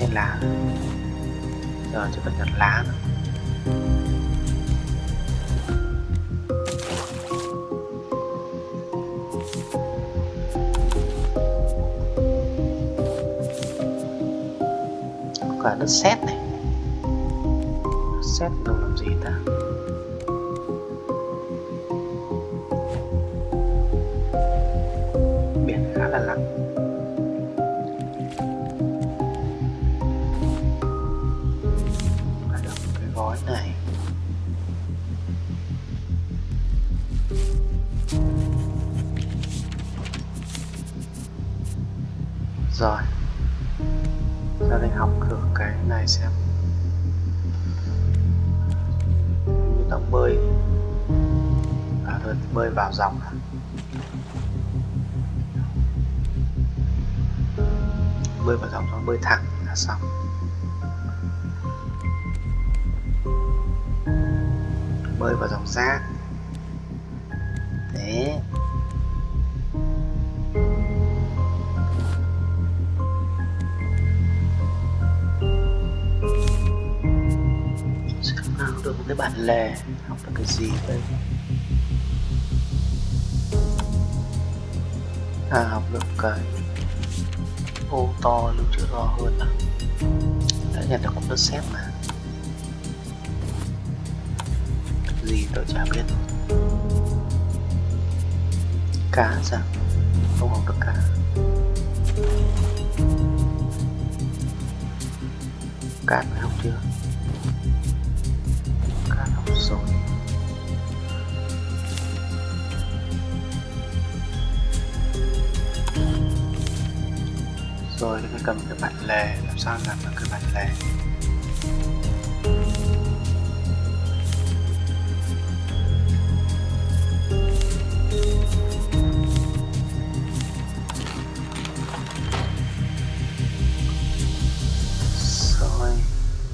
Nên lá giờ chỉ cần nhặt lá nữa. Có cả đất sét này, đất sét đâu làm gì ta. Biển khá là lắng. Này rồi ra đây học được cái này xem như ta bơi à, rồi bơi vào dòng này. Bơi vào dòng nó bơi thẳng là xong. Bơi vào dòng rác. Thế xem nào, được một cái bản lề. Học được cái gì đây? À, học được cái ô to lưu trữ rõ hơn. Đã nhận được một đất sét mà gì tôi chả biết. Cá sao? Không học được cá. Cá phải học chưa? Cá học rồi. Rồi thì phải cầm cái bản lề, làm sao làm được cái bản lề?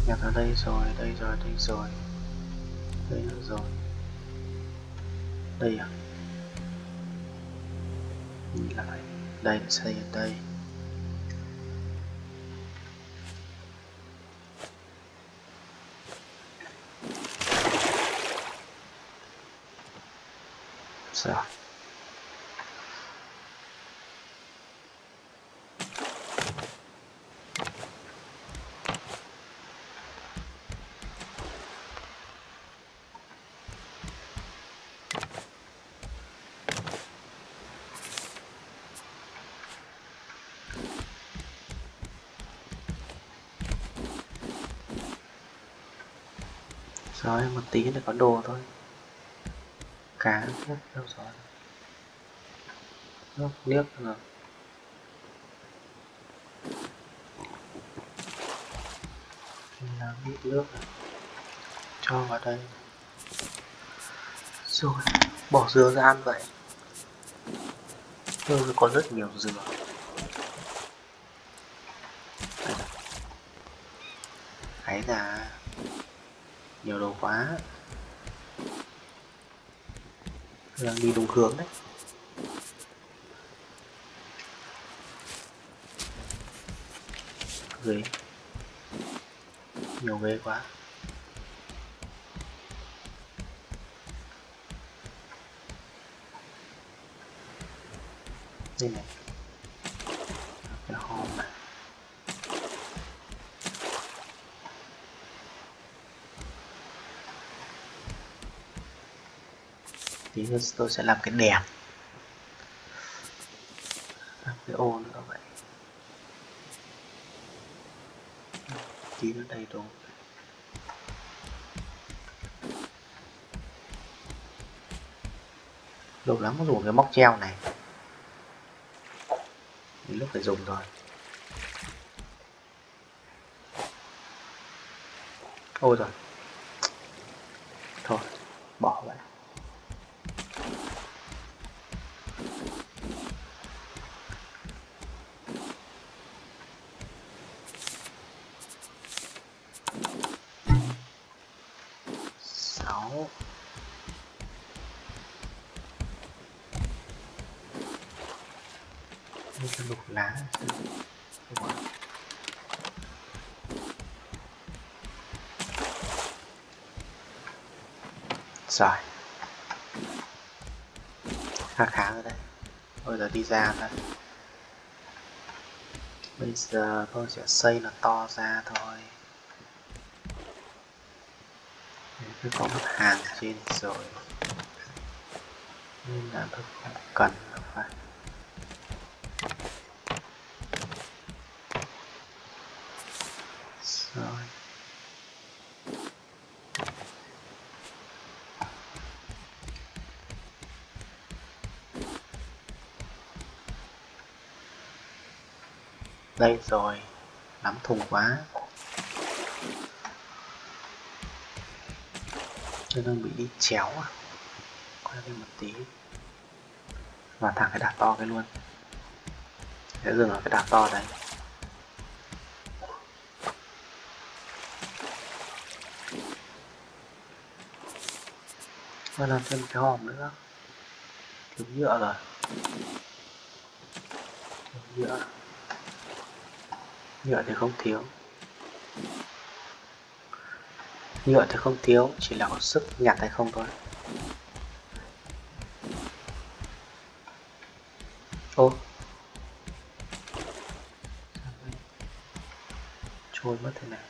Nhặt ở đây rồi, đây rồi, đây rồi. Đây là rồi. Đây à? Nhìn lại. Đây là xây ở đây. Rồi. Rồi một tí là có đồ thôi. Cá nước đâu rồi? Nước nước rồi. Là bị nước rồi. Cho vào đây. Rồi bỏ dừa ra ăn vậy. Tôi có rất nhiều dừa. Ấy là nhiều đồ quá. Tôi đang đi đúng hướng đấy. Ghế. Nhiều ghế quá. Đây này. Cái hòm này. Tí nữa tôi sẽ làm cái đèn, làm cái ô nữa vậy. Tí nữa đầy đủ. Lâu lắm mới dùng cái móc treo này, đến lúc phải dùng rồi. Ôi rồi, thôi bỏ vậy. Lục lá. Ủa. Rồi khá khá rồi đây. Bây giờ đi ra thôi. Bây giờ tôi sẽ xây nó to ra thôi. Cứ có một hàng trên rồi nên là tôi không cần phải. Đây rồi, lắm thùng quá. Tôi đang bị đi chéo à. Quay lên một tí. Và thẳng cái đạp to cái luôn. Sẽ dừng ở cái đạp to đấy. Và làm thêm cái hòm nữa. Thiếu nhựa rồi. Thiếu nhựa. Nhựa thì không thiếu. Nhựa thì không thiếu, chỉ là có sức nhặt hay không thôi. Ô. Trôi mất thế này.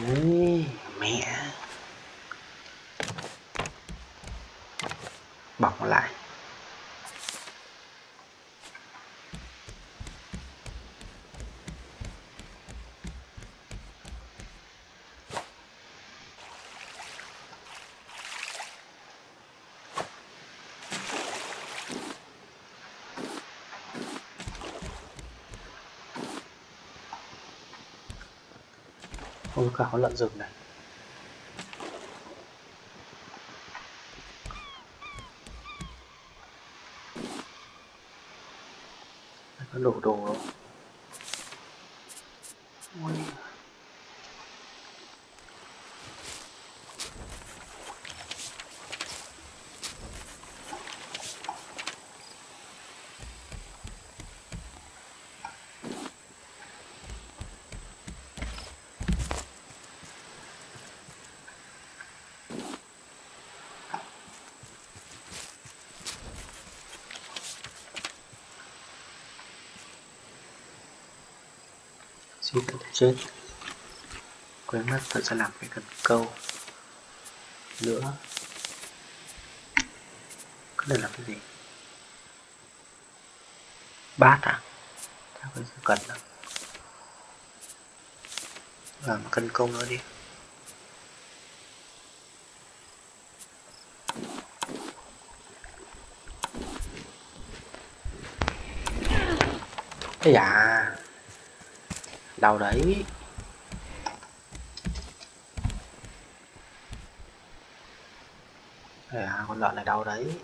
Ui, mẹ bọc lại. Ôi cả có lợn rừng này. Nó đổ đồ rồi. Ôi. suy thật chết. Quên mất phải ra làm cái cần câu nữa. Cái này làm cái gì? Bát à? Chắc phải cần lắm. Làm cần câu nữa đi. Ây da, đâu đấy? Ây da, con lợn này đâu đấy?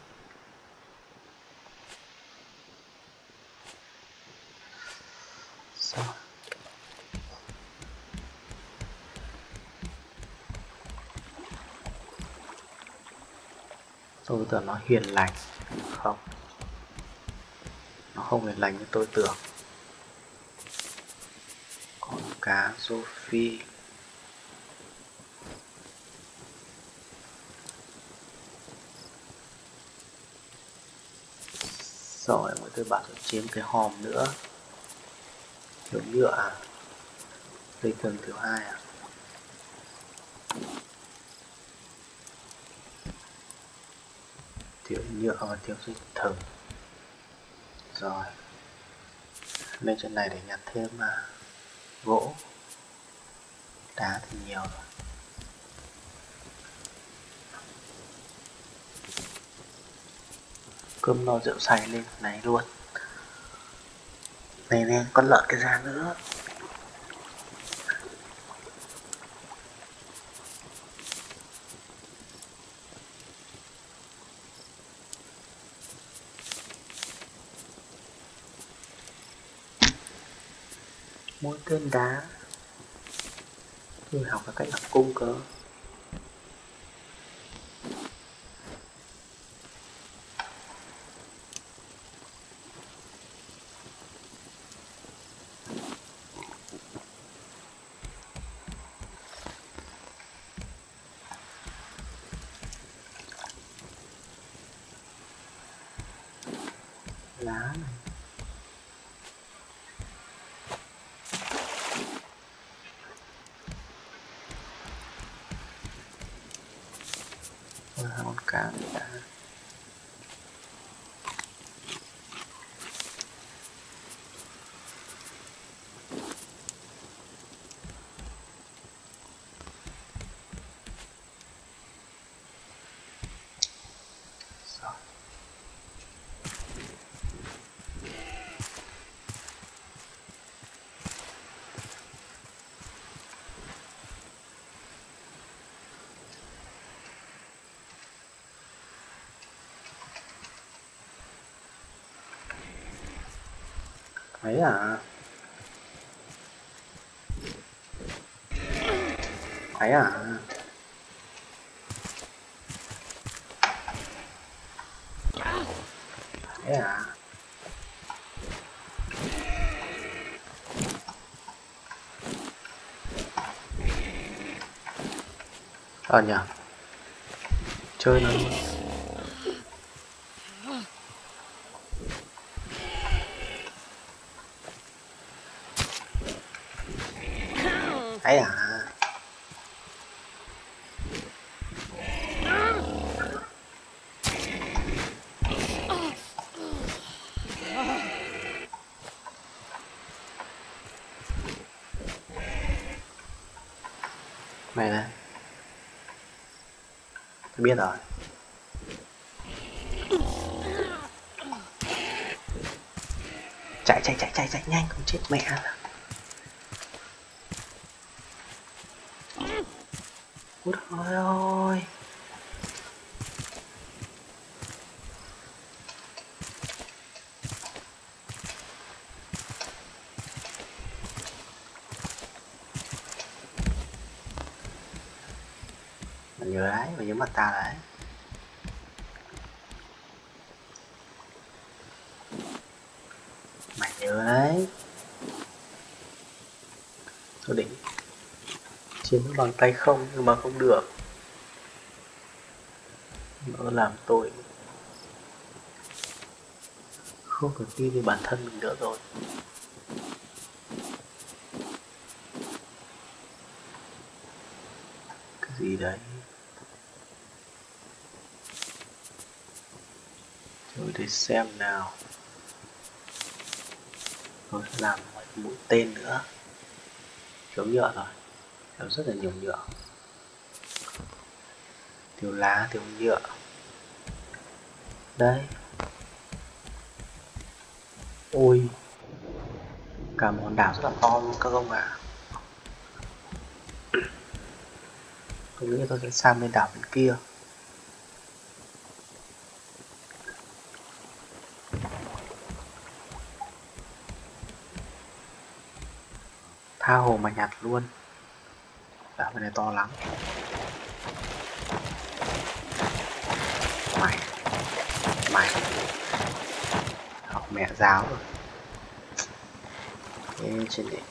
Sao? Tôi tưởng nó hiền lành, không? Nó không hiền lành như tôi tưởng. Cá Sophie rồi, mọi thứ bạn chiếm cái hòm nữa. Kiểu nhựa à? Dây thừng thứ hai à? Tiểu nhựa và tiểu dây thừng. Rồi lên trên này để nhặt thêm mà gỗ, đá thì nhiều rồi. Cơm no rượu say lên này luôn. Này nè, con lợn cái ra nữa. Mũi tên đá. Tôi học là cách làm cung cơ. Lá này. Cá đã. Rồi. Đấy à? Đấy à? Đấy à? Ờ nhờ. Chơi nó luôn. Đấy à? Mày này, tôi biết rồi. Chạy chạy chạy chạy chạy nhanh không chết mẹ rồi. Ôi ôi. Mình nhớ đấy, mình nhớ mặt ta đấy. Mày nhớ đấy. Tôi định chiếm bằng tay không nhưng mà không được. Nó làm tôi không còn tin về bản thân mình nữa rồi. gì đấy. Thử để xem nào. Tôi sẽ làm một mũi tên nữa. Thiếu nhựa rồi, thiếu rất là nhiều nhựa. Thiếu lá, thiếu nhựa. Đây. Ôi, cả một hòn đảo rất là to luôn các ông ạ. Tôi nghĩ tôi sẽ sang bên đảo bên kia. Tha hồ mà nhặt luôn. Đảo bên này to lắm. Mày, mày, học mẹ giáo rồi. Thế trên đấy.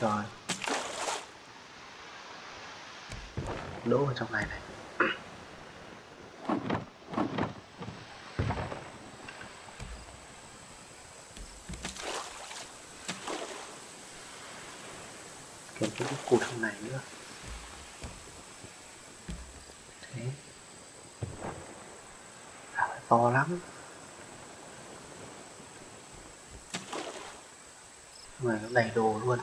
Rồi đỗ vào trong này này. Kèm cái cột trong này nữa. Thế à, to lắm. Người nó đầy đồ luôn.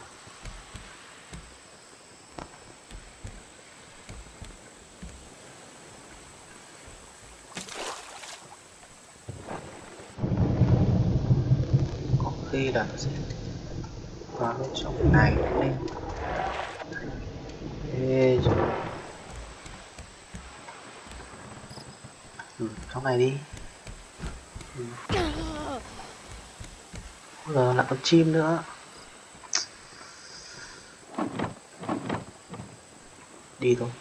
Đi là nó sẽ vào bên trong này lên. Ê, ừ, trong này đi. Ừ. Giờ là con chim nữa. Đi thôi.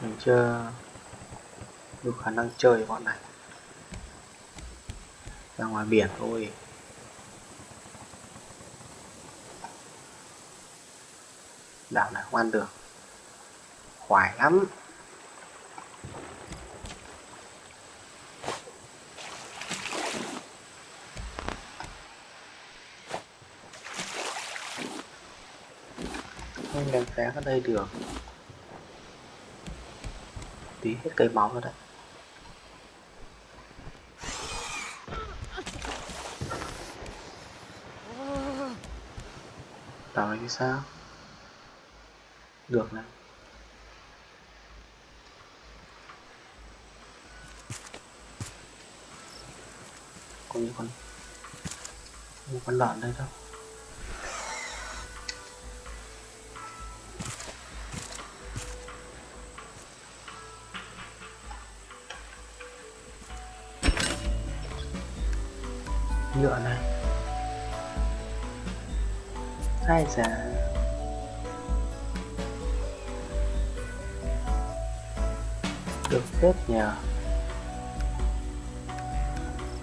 Mình chưa đủ khả năng chơi bọn này. Ra ngoài biển thôi. Đảo này không ăn được, khoái lắm. Không đem té ở đây được. Tí hết cây máu rồi đấy. Đảo này như sao? Được này. Có những con những con lợn đây đâu. Nhựa này. Sai giả. Được hết nhờ.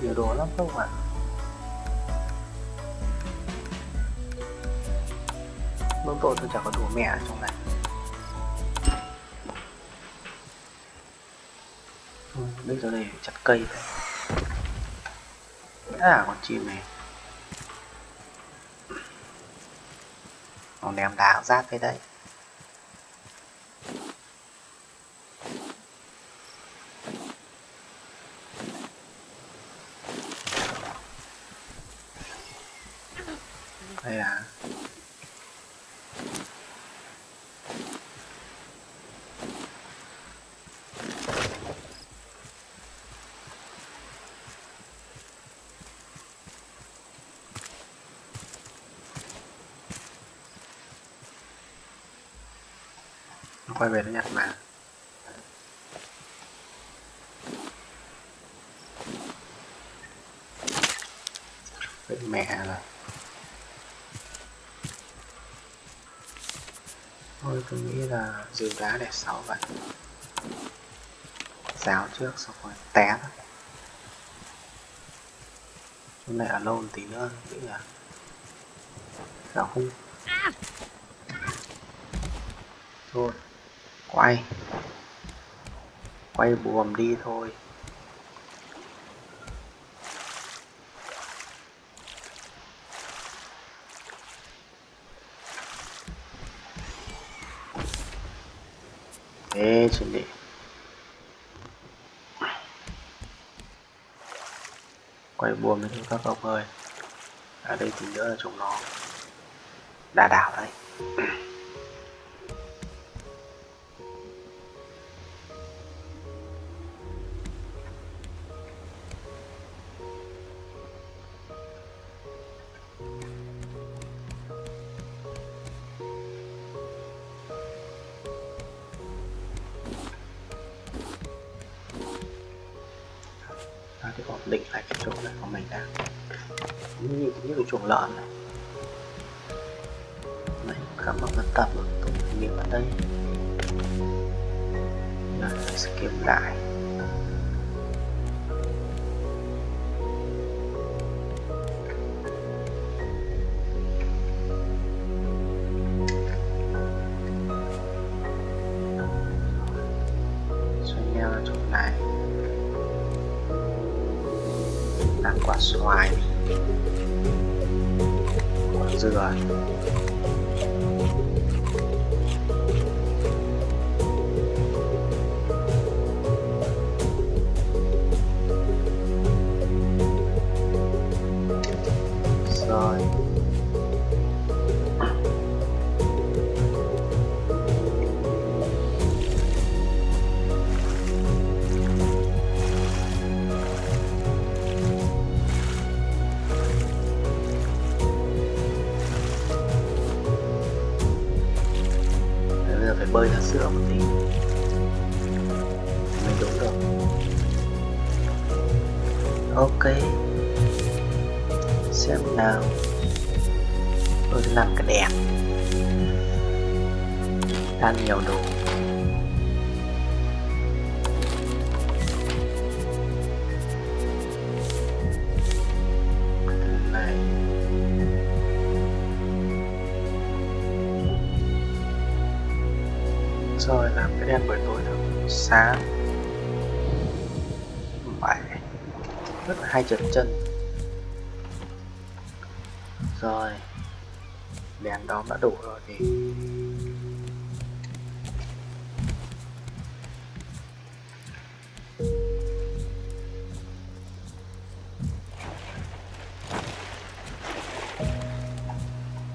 Nhiều đồ lắm các bạn. Mông tội tôi chẳng có đồ mẹ ở trong này. Ừ, bây giờ này chặt cây thôi. À con chim này. Nó ném đá rác cái đấy. Đây là nó quay về nó nhặt mà. Vậy mẹ rồi. Thôi tôi nghĩ là dừng đá để sáu vậy. Ráo trước xong rồi té. Chúng này ở lâu một tí nữa nghĩ là. Ráo không. Rồi quay quay buồm đi thôi. Ê, chuẩn bị quay buồm đấy các ông ơi. Ở đây thì nữa là chúng nó đà đảo đấy. Để ổn định lại cái chỗ này của mình đã, như như cái chuồng lợn này, này các bạn vẫn tập được tụi mình ở đây, rồi mình sẽ kiếm lại. Quả xoài, quả dừa, rồi bơi ra sữa một tí mới đúng được. Ok, xem nào, tôi làm cái đèn, ăn nhiều đồ. Rồi làm cái đèn buổi tối được sáng bảy, rất là hay trượt chân. Rồi đèn đó đã đủ rồi thì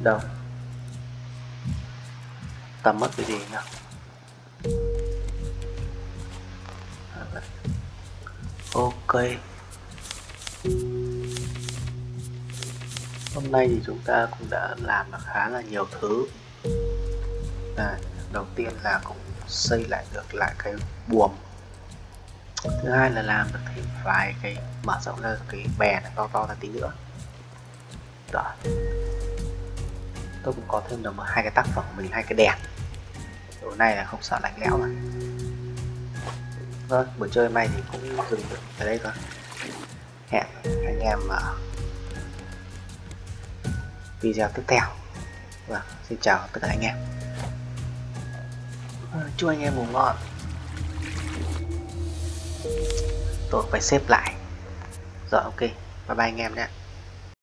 đâu tầm mất cái gì nhỉ? Ok, hôm nay thì chúng ta cũng đã làm được khá là nhiều thứ. Đây, đầu tiên là cũng xây lại được lại cái buồm, thứ hai là làm được thêm vài cái, mở rộng ra cái bè này to to ra tí nữa. Rồi tôi cũng có thêm được hai cái tác phẩm của mình, hai cái đèn. Tối nay là không sợ lạnh lẽo rồi. Thôi, buổi chơi mai thì cũng dừng được ở đây thôi. Hẹn anh em ở video tiếp theo. Vâng, xin chào tất cả anh em. Chúc anh em ngủ ngon. Tôi phải xếp lại. Rồi, ok, bye bye anh em nhé.